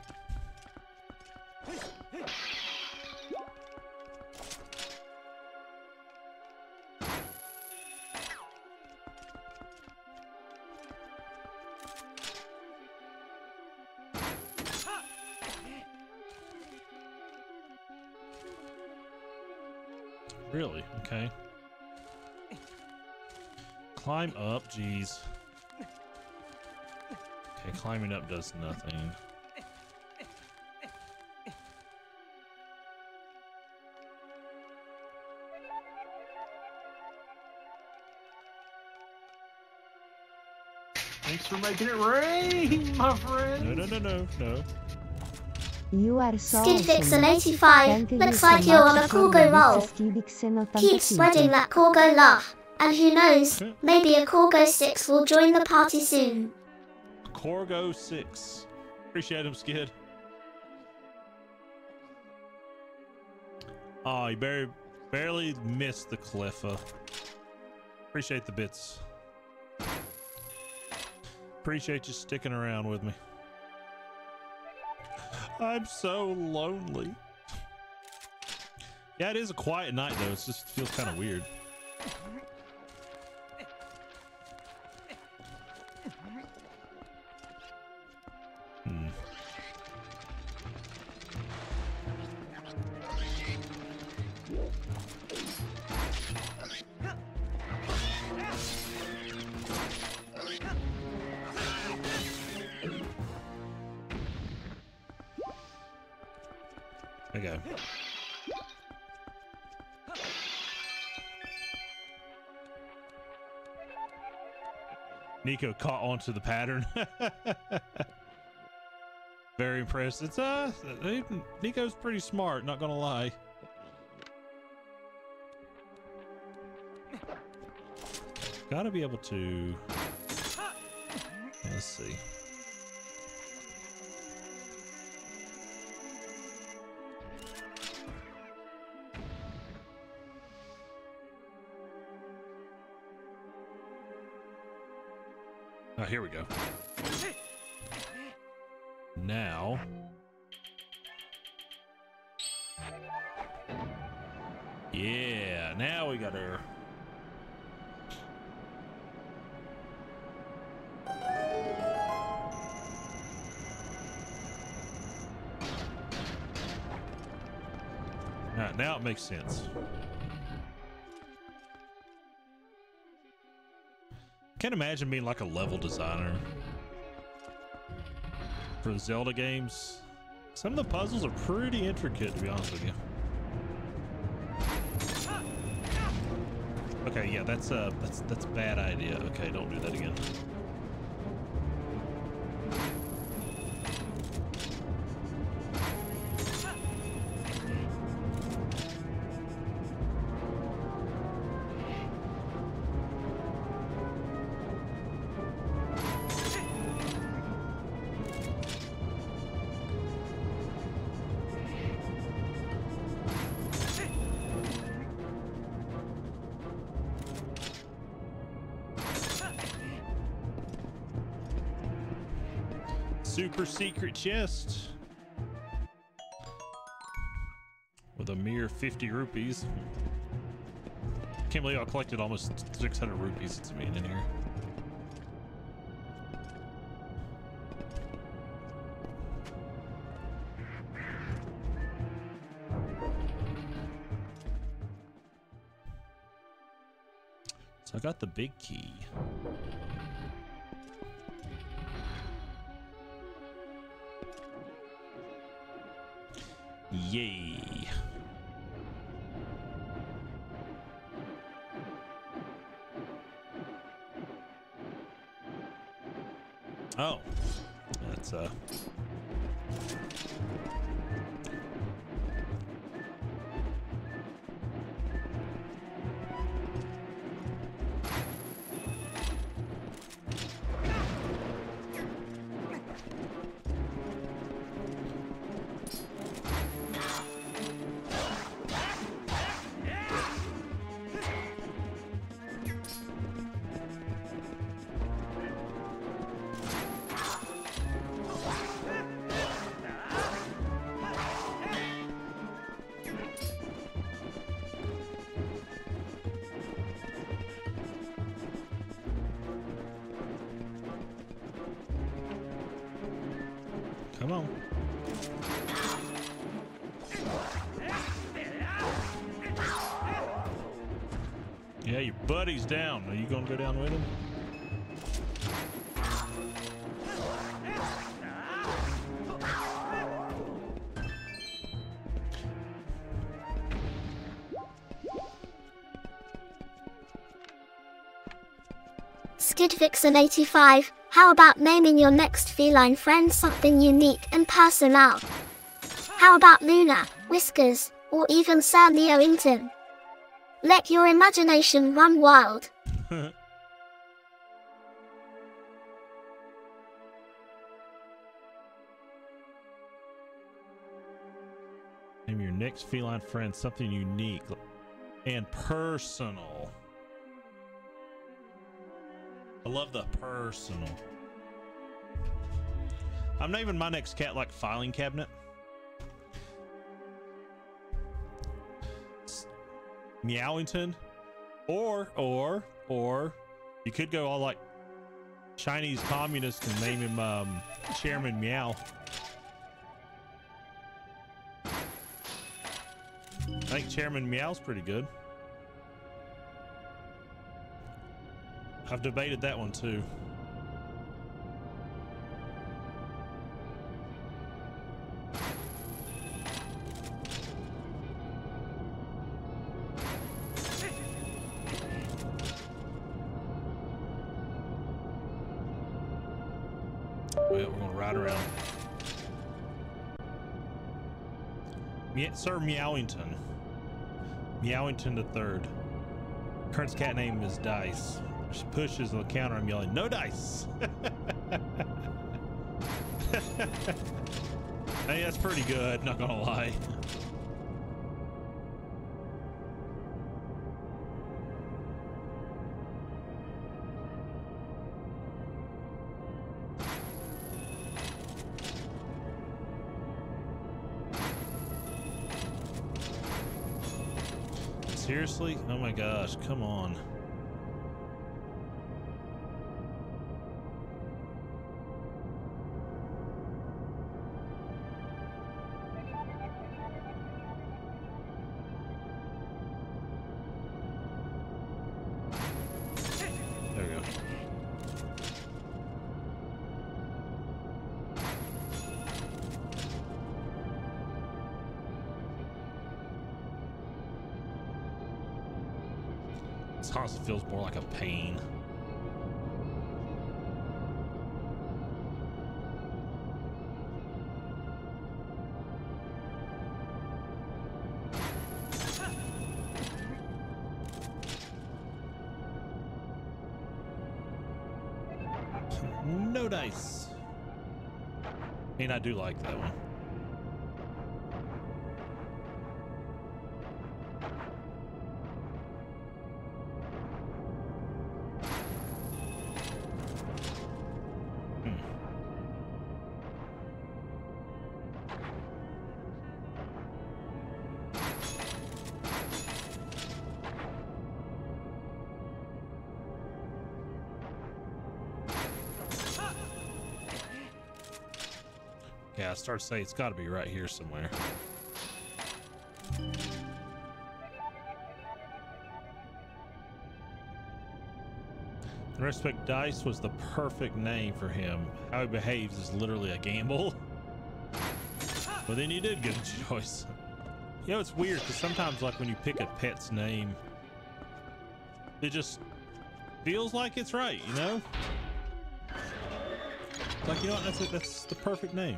Really? Okay. Climb up, jeez. Okay, climbing up does nothing. Thanks for making it rain, my friend. No, no, no, no, no. You are so Skidfixin eighty-five, looks like you're on a Corgo roll. Keep spreading that Corgo love, and who knows, maybe a Corgo six will join the party soon. Corgo six. Appreciate him, Skid. Aw, oh, you barely, barely missed the Cleffa. Appreciate the bits. Appreciate you sticking around with me. I'm so lonely. Yeah, it is a quiet night though. It's just, it just feels kind of weird. Hmm. There we go. Nico caught onto the pattern. Very impressed. It's uh, Nico's pretty smart, not gonna lie. Gotta be able to. Let's see. Oh, here we go. Now. Yeah, now we got her. right, now it makes sense. Can't imagine being like a level designer for the Zelda games. Some of the puzzles are pretty intricate, to be honest with you. Okay, yeah, that's a uh, that's that's a bad idea. Okay, don't do that again. Super secret chest with a mere fifty rupees. Can't believe I collected almost six hundred rupees since being in here. So I got the big key. Yay. Oh, that's uh Come on. Yeah, your buddy's down. Are you gonna go down with him? Skidvixen eighty-five. How about naming your next feline friend something unique and personal? How about Luna, Whiskers, or even Sir Leoington? Let your imagination run wild. Name your next feline friend something unique and personal. I love the personal. I'm naming my next cat like filing cabinet. It's Meowington. Or, or, or, you could go all like Chinese communist and name him um, Chairman Meow. I think Chairman Meow's pretty good. I've debated that one too. Well, we're gonna ride around. Yeah, Sir Meowington. Meowington the third. Kurt's cat name is Dice. She pushes the counter, I'm yelling, "No dice!" Hey, that's pretty good, not gonna lie. Seriously? Oh my gosh, come on. This honestly feels more like a pain. No dice. And I do like that one. I start to say it's got to be right here somewhere. In respect, Dice was the perfect name for him. How he behaves is literally a gamble. But then you did get a choice. You know, it's weird because sometimes, like when you pick a pet's name, it just feels like it's right, you know? Like, you know what, that's, a, that's the perfect name.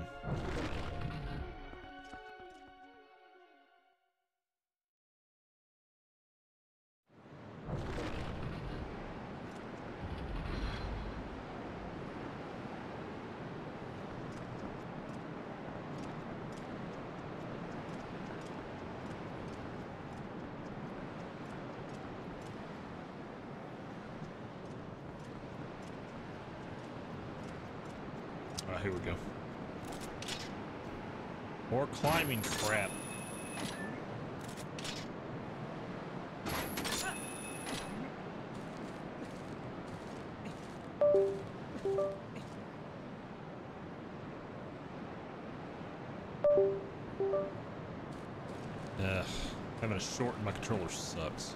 Here we go. More climbing crap. Ugh, having a short in my controller sucks.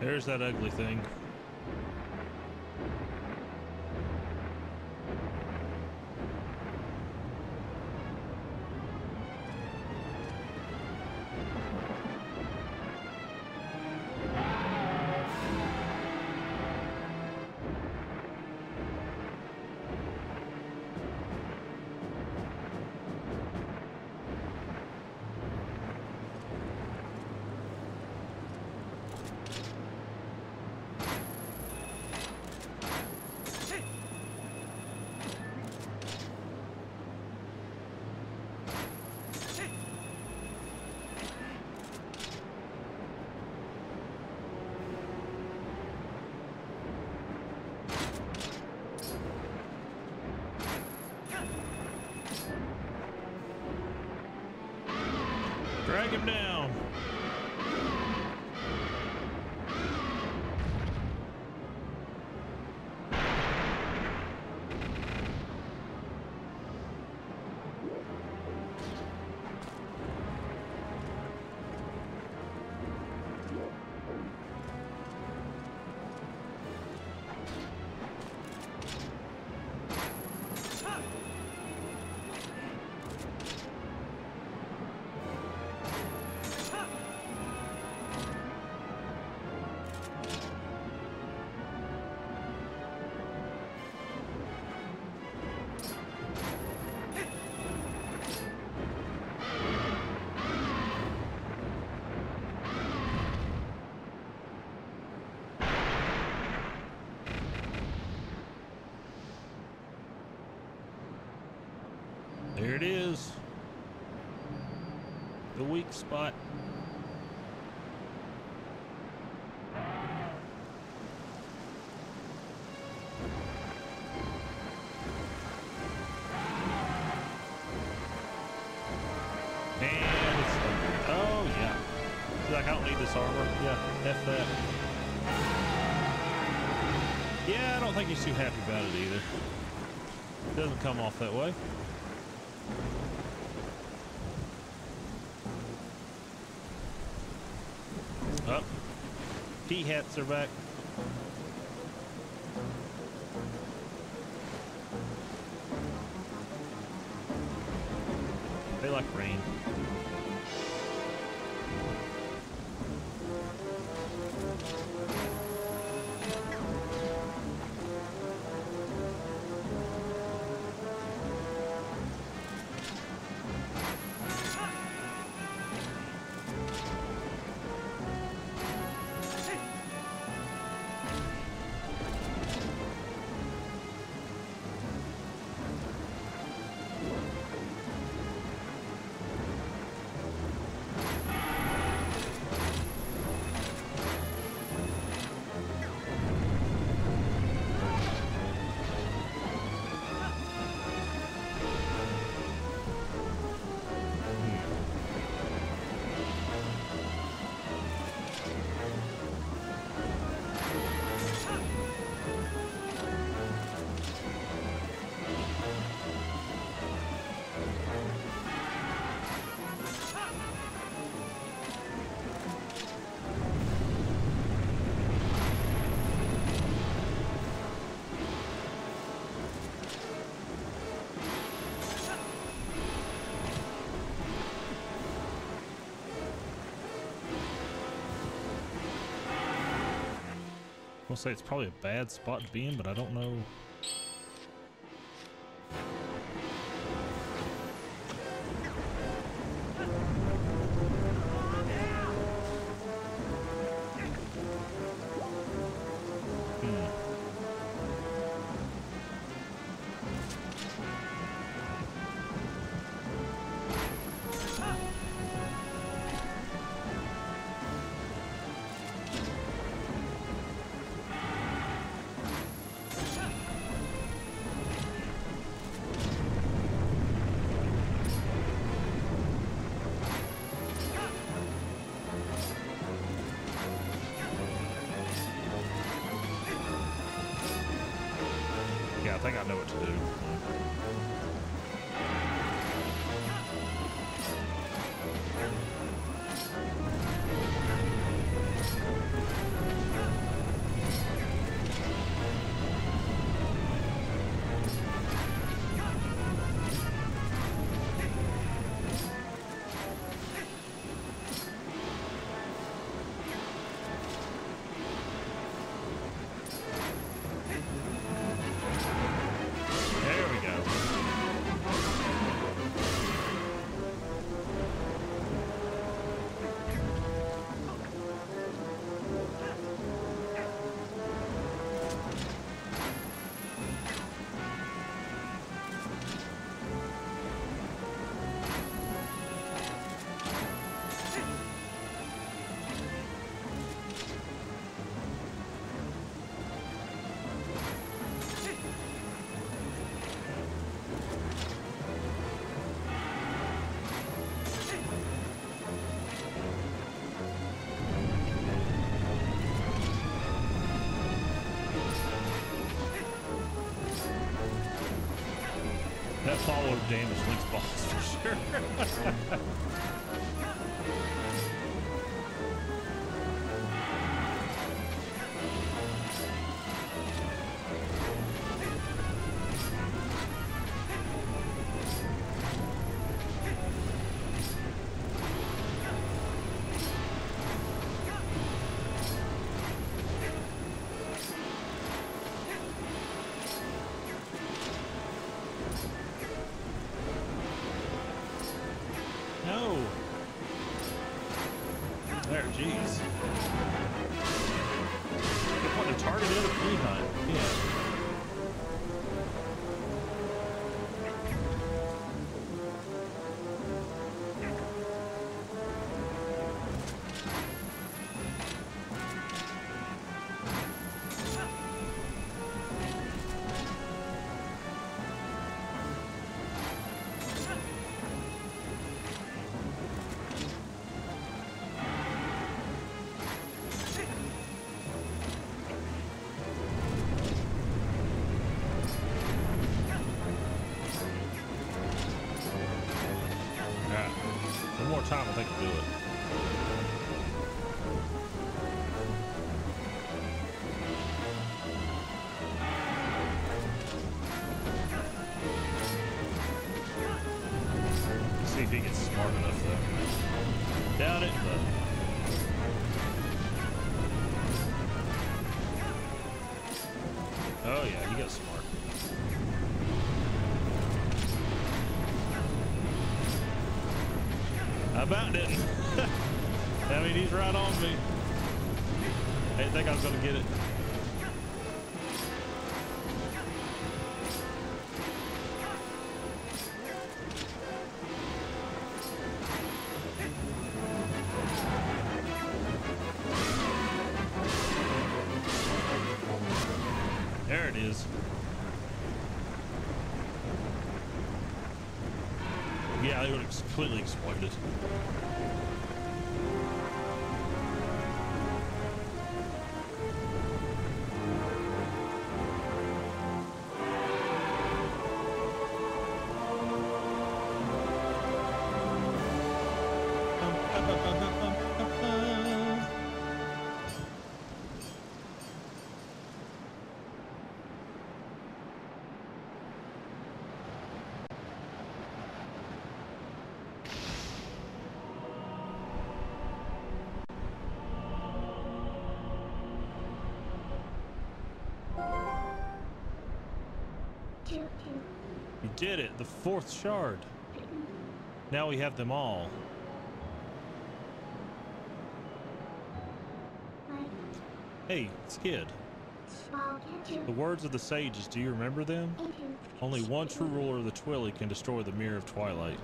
There's that ugly thing. Drag him down. There it is. The weak spot. And it's over. Oh, yeah. Like, I don't need this armor. Yeah, F that. Yeah, I don't think he's too happy about it either. It doesn't come off that way. Up. Oh. P-hats are back. They like rain. I'll say it's probably a bad spot to be in, but I don't know. Follow damage links boss for sure. No! enough time, I think, to do it. Let's see if he gets smart enough, though. Doubt it, but... Oh yeah, he got smart. I about didn't. I mean, he's right on me. I didn't think I was gonna get it. There it is. Yeah, they would have completely exploited it. You did it, the fourth shard. Now we have them all. Hey, kid. The words of the sages, do you remember them? Only one true ruler of the Twili can destroy the mirror of Twilight.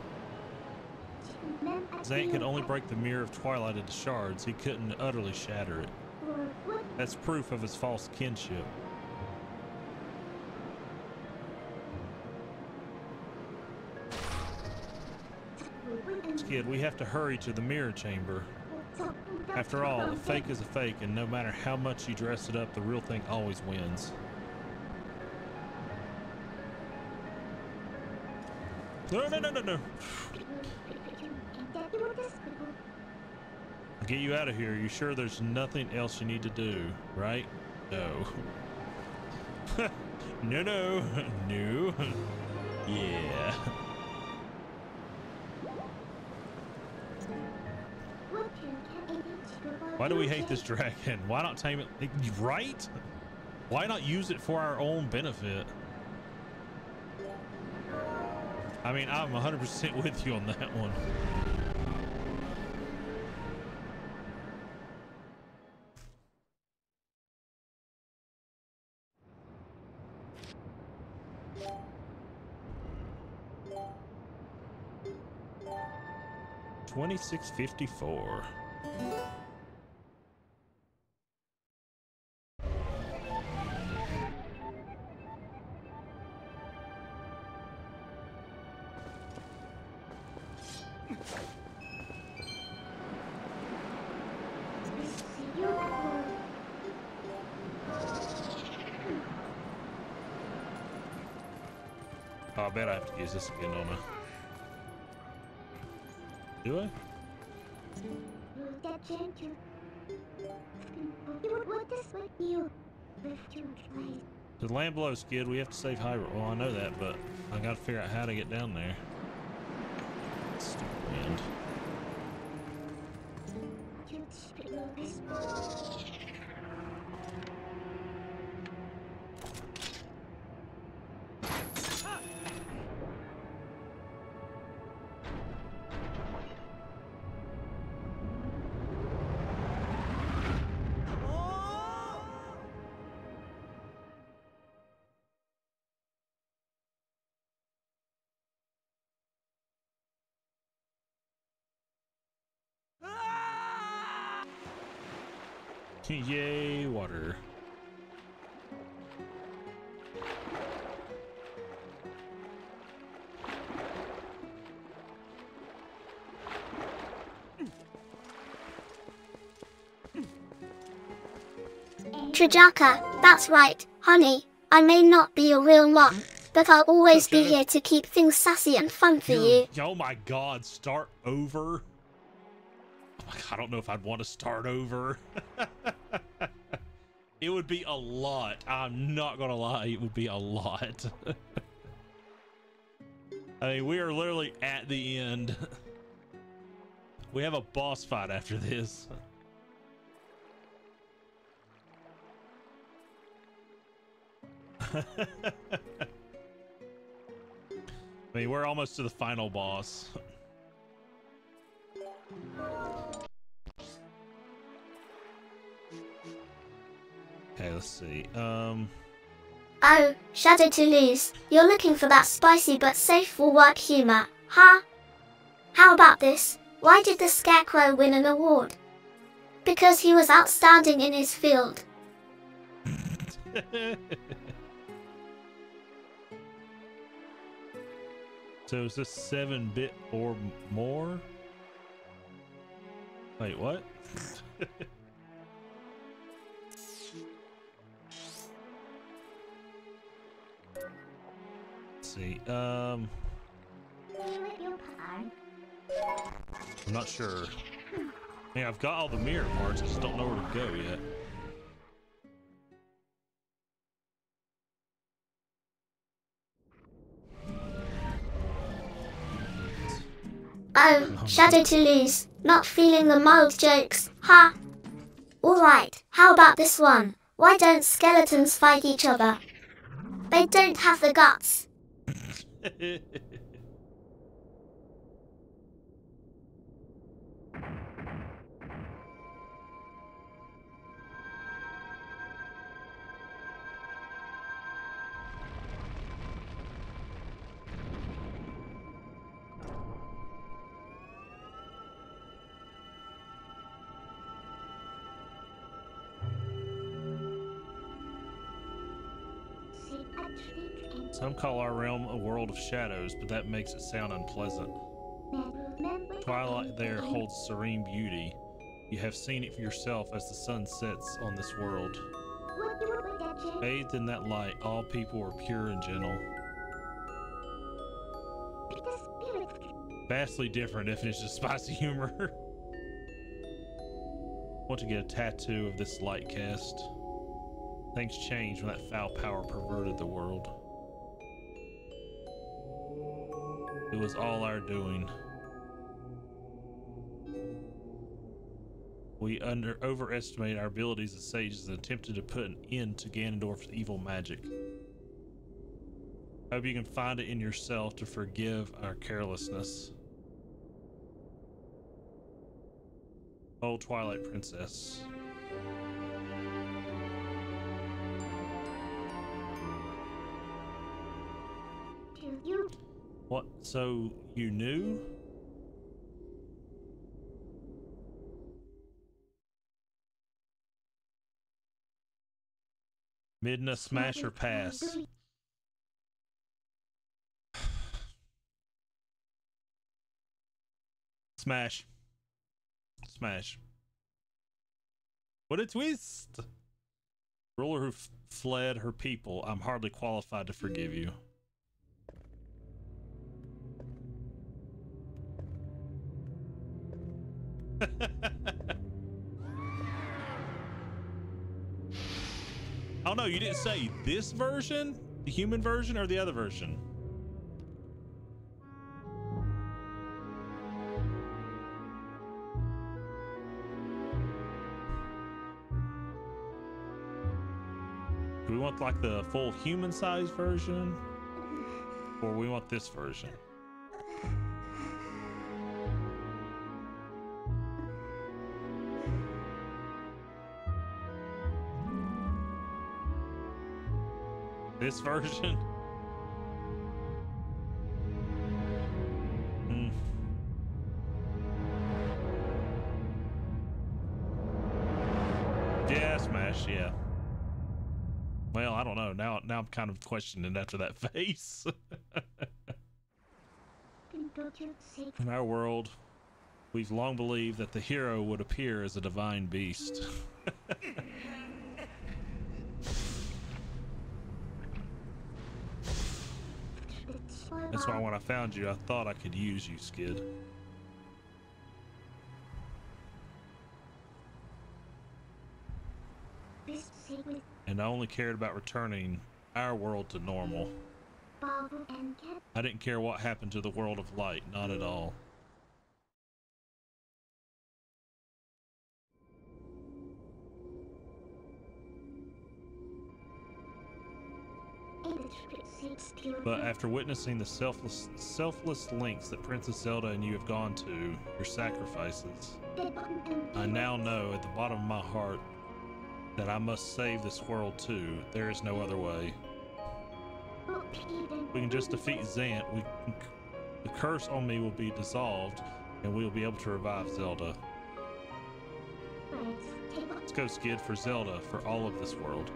Zane could only break the mirror of Twilight into shards. He couldn't utterly shatter it. That's proof of his false kinship. Kid, we have to hurry to the mirror chamber. After all, a fake is a fake, and no matter how much you dress it up, the real thing always wins. No, no, no, no, no. I'll get you out of here. You sure there's nothing else you need to do, right? No. No, no. No. Yeah. Why do we hate this dragon? Why not tame it? Right? Why not use it for our own benefit? I mean, I'm one hundred percent with you on that one. twenty-six fifty-four. Oh, I bet I have to use this again, don't I? Do I? The land below, Skid. We have to save Hyrule. Well, I know that, but I gotta figure out how to get down there. Stupid wind. Yay, water. Trajaka, that's right, honey. I may not be a real mom, but I'll always okay. be here to keep things sassy and fun for You're, you. Oh my god, start over. I don't know if I'd want to start over. It would be a lot. I'm not gonna lie, it would be a lot. I mean, we are literally at the end. We have a boss fight after this. I mean, we're almost to the final boss. Okay, let's see. Um. Oh, Shadow Toulouse, you're looking for that spicy but safe for work humor, huh? How about this? Why did the Scarecrow win an award? Because he was outstanding in his field. So is this seven bit or more? Wait, what? Let's see. Um, I'm not sure. Yeah, I've got all the mirror parts. I just don't know where to go yet. Oh, Shadow Toulouse, not feeling the mild jokes, ha! Huh? Alright, how about this one? Why don't skeletons fight each other? They don't have the guts. Some call our realm a world of shadows, but that makes it sound unpleasant. Twilight there holds serene beauty. You have seen it for yourself as the sun sets on this world. Bathed in that light, all people are pure and gentle. Vastly different definition of spicy humor. Want to get a tattoo of this light cast. Things changed when that foul power perverted the world. It was all our doing. We under overestimated our abilities as sages and attempted to put an end to Ganondorf's evil magic. Hope you can find it in yourself to forgive our carelessness. Oh, Twilight Princess. What? So you knew? Midna smash or pass? Smash. Smash. What a twist! Ruler who f fled her people, I'm hardly qualified to forgive you. I don't know, you didn't say this version, the human version, or the other version. Do we want like the full human size version, or we want this version? This version? Mm. Yeah, smash, yeah. Well, I don't know. Now now I'm kind of questioning after that face. In our world, we've long believed that the hero would appear as a divine beast. That's why when I found you, I thought I could use you, Skid. and I only cared about returning our world to normal. I didn't care what happened to the world of light, not at all. But after witnessing the selfless, selfless lengths that Princess Zelda and you have gone to, your sacrifices, I now know at the bottom of my heart that I must save this world too. There is no other way. We can just defeat Zant. We, the curse on me will be dissolved, and we will be able to revive Zelda. Let's go, Skid, for Zelda, for all of this world.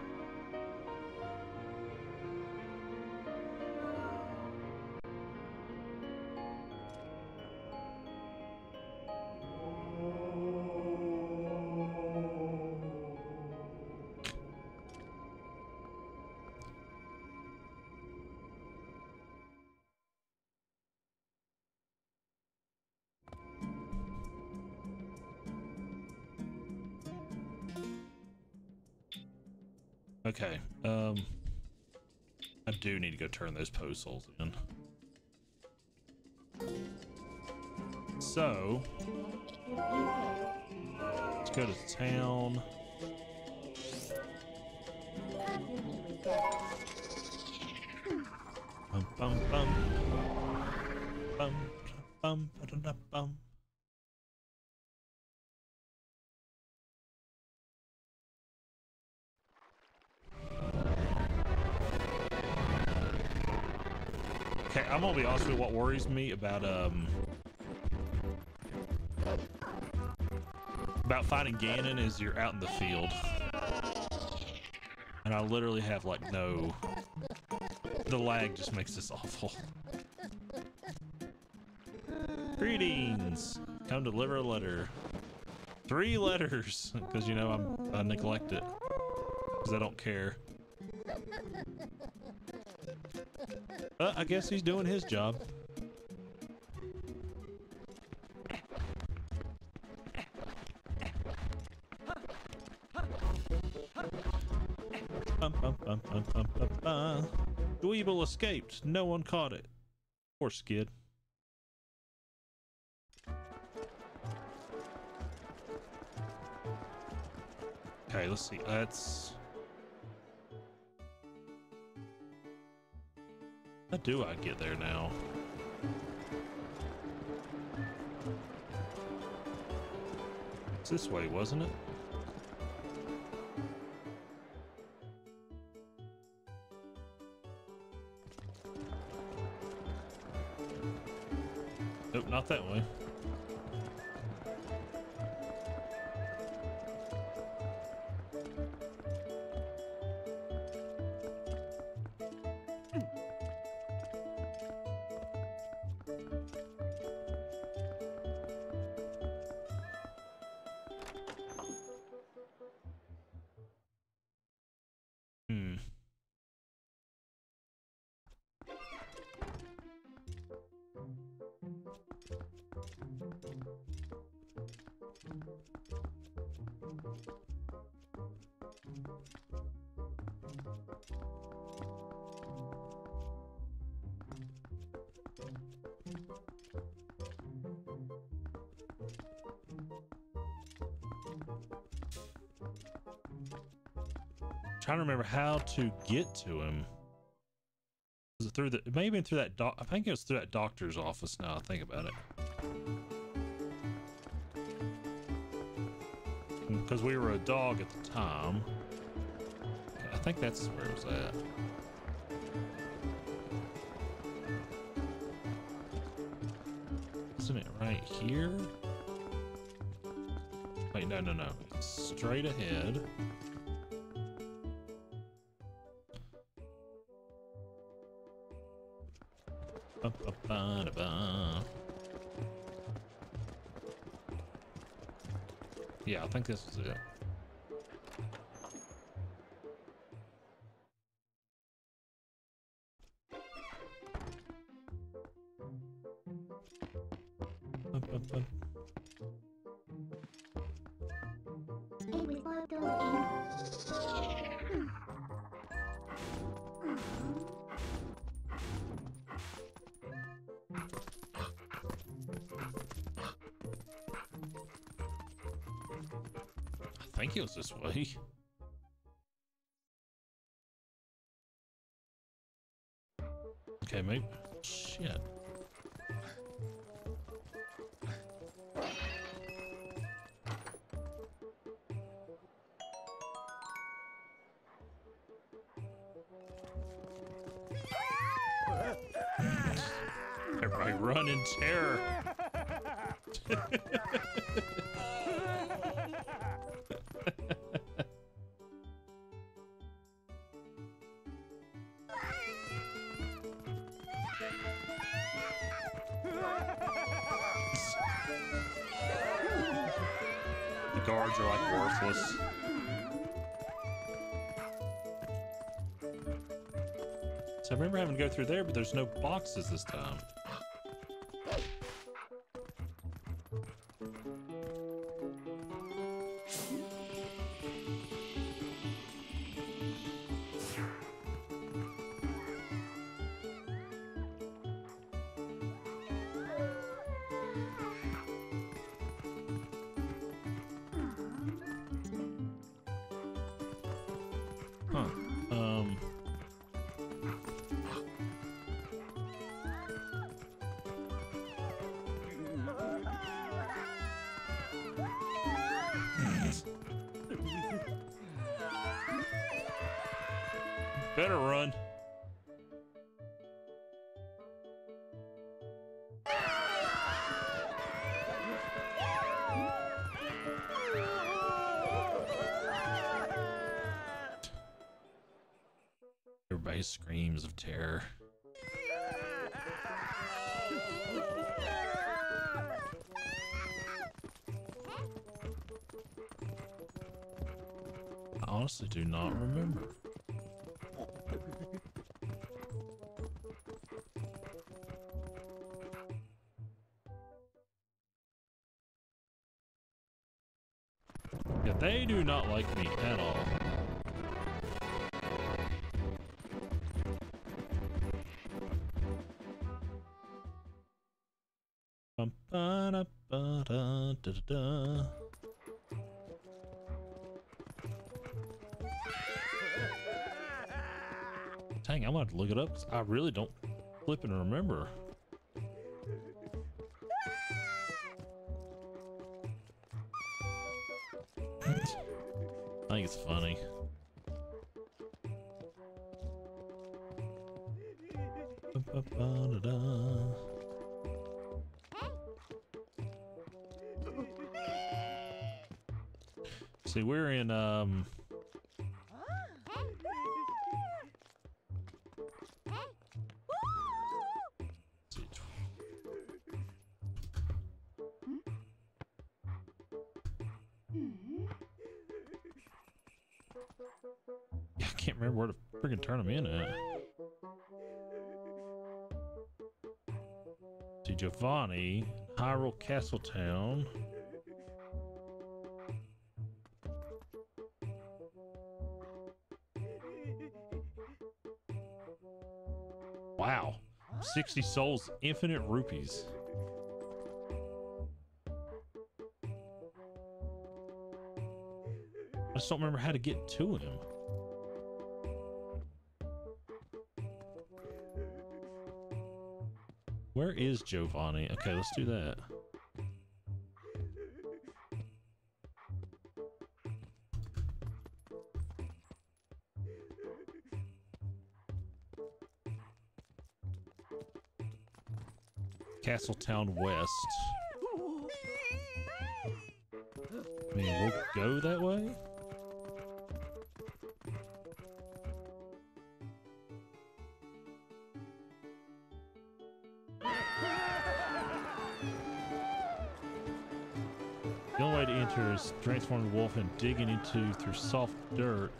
Okay, um, I do need to go turn those postals in. So, let's go to town. Bum, bum, bum. Bum, bum, bum, bum. Okay, I'm gonna be honest with you, what worries me about um about fighting Ganon is you're out in the field. And I literally have like no the lag just makes this awful. Greetings! Come deliver a letter. Three letters! Because you know I'm I neglect it. Because I don't care. Uh, I guess he's doing his job. Um, um, um, um, um, um, uh. Dweeble escaped. No one caught it. Poor Skid. Okay, let's see. That's... How do I get there now? It's this way, wasn't it? Nope, not that way. Trying to remember how to get to him. Was it through the? It may have been through that. Doc, I think it was through that doctor's office. Now I think about it, because we were a dog at the time. I think that's where it was at. Isn't it right here? Wait, no, no, no. It's straight ahead. Yeah, I think this was it. think it was this way. Okay, mate. Shit. Everybody run in terror. The guards are like worthless. So I remember having to go through there, but there's no boxes this time. Better run. Everybody screams of terror. I honestly do not remember. They do not like me at all. Bum, ba, da, ba, da, da, da. Dang, I'm gonna have to look it up because I really don't flip and remember. I think it's funny. See, we're in um where to freaking turn them in at. To Giovanni, Hyrule Castletown. Wow. sixty souls, infinite rupees. I just don't remember how to get to him. Where is Giovanni? Okay, let's do that. Castletown West. I mean, we'll go that way? Transform the wolf and digging into through soft dirt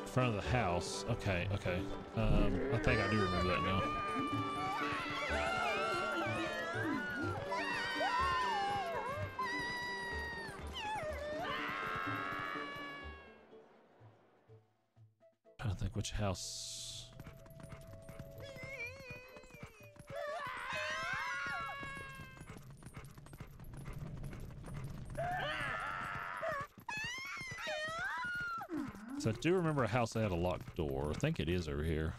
in front of the house. Okay, okay. Um, I think I do remember that now. I'm trying to think which house. So I do remember a house that had a locked door. I think it is over here.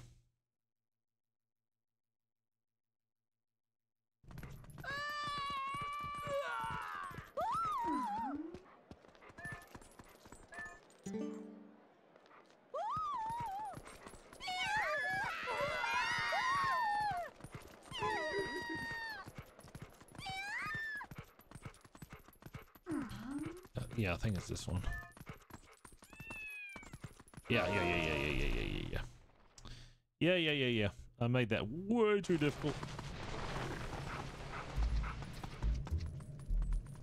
Yeah, I think it's this one. Yeah, yeah, yeah, yeah, yeah, yeah, yeah, yeah, yeah, yeah, yeah, yeah, yeah. I made that way too difficult.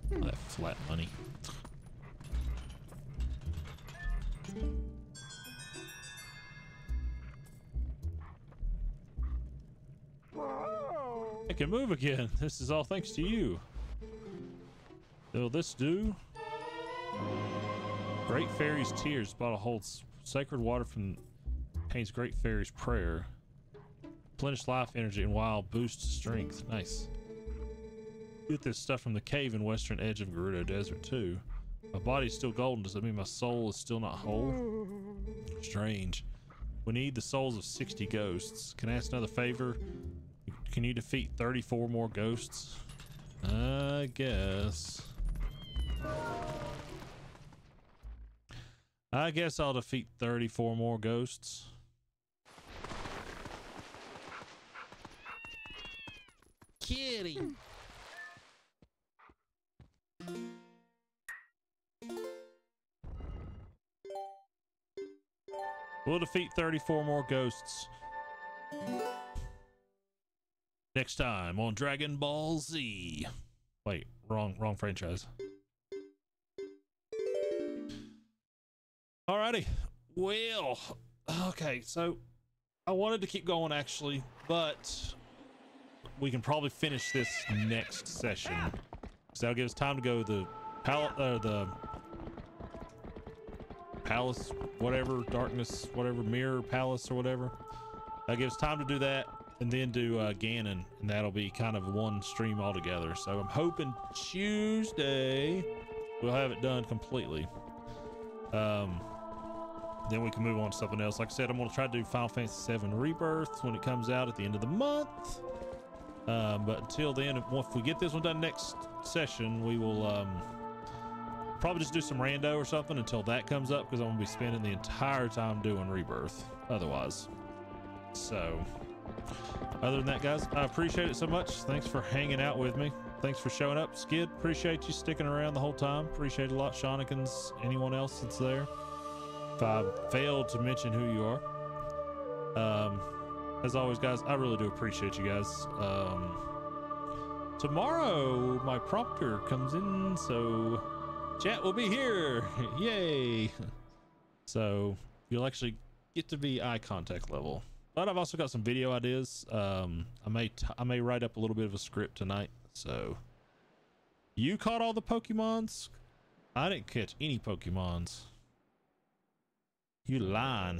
Hmm. That flat money. I can move again. This is all thanks to you. Will this do? Great Fairy's Tears. Bottle holds sacred water from Pain's Great Fairy's Prayer. Replenish life energy and wild boosts strength. Nice. Get this stuff from the cave in western edge of Gerudo Desert too. My body's still golden. Does that mean my soul is still not whole? Strange. We need the souls of sixty ghosts. Can I ask another favor? Can you defeat thirty-four more ghosts? I guess. I guess I'll defeat thirty-four more ghosts. Kitty. We'll defeat thirty-four more ghosts. Next time on Dragon Ball Z. Wait, wrong, wrong franchise. Alrighty, well, okay, so I wanted to keep going actually, but we can probably finish this next session. So that'll give us time to go to the pal uh, the palace, whatever, darkness, whatever, mirror palace or whatever. That'll give us time to do that and then do uh, Ganon, and that'll be kind of one stream altogether. So I'm hoping Tuesday we'll have it done completely. Um, Then we can move on to something else. Like I said, I'm going to try to do Final Fantasy seven Rebirth when it comes out at the end of the month. Um, but until then, if, if we get this one done next session, we will um, probably just do some rando or something until that comes up, because I'm going to be spending the entire time doing Rebirth otherwise. So, other than that, guys, I appreciate it so much. Thanks for hanging out with me. Thanks for showing up, Skid. Appreciate you sticking around the whole time. Appreciate it a lot, Shonekins, anyone else that's there. If I failed to mention who you are, um, as always, guys, I really do appreciate you guys. Um, tomorrow, my prompter comes in, so chat will be here. Yay. So you'll actually get to be eye contact level. But I've also got some video ideas. Um, I may t I may write up a little bit of a script tonight. So you caught all the Pokemons? I didn't catch any Pokemons. You lying.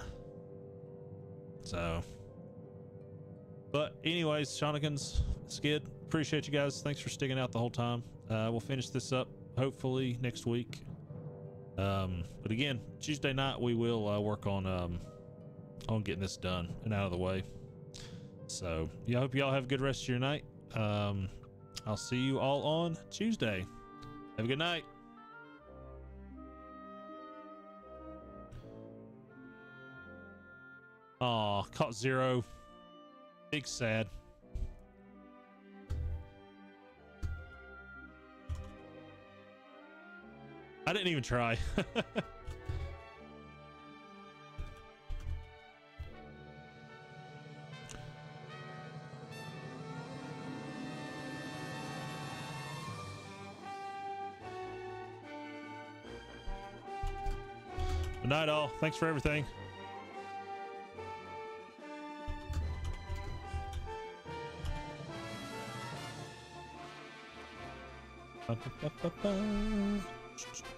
So, but anyways, Shonekins, Skid, appreciate you guys. Thanks for sticking out the whole time. Uh, we'll finish this up hopefully next week. Um, but again, Tuesday night we will uh, work on um, on getting this done and out of the way. So, yeah, I hope y'all have a good rest of your night. Um, I'll see you all on Tuesday. Have a good night. Aw, caught zero. Big sad. I didn't even try. Good night, all. Thanks for everything. Ba, ba, ba, ba, ba.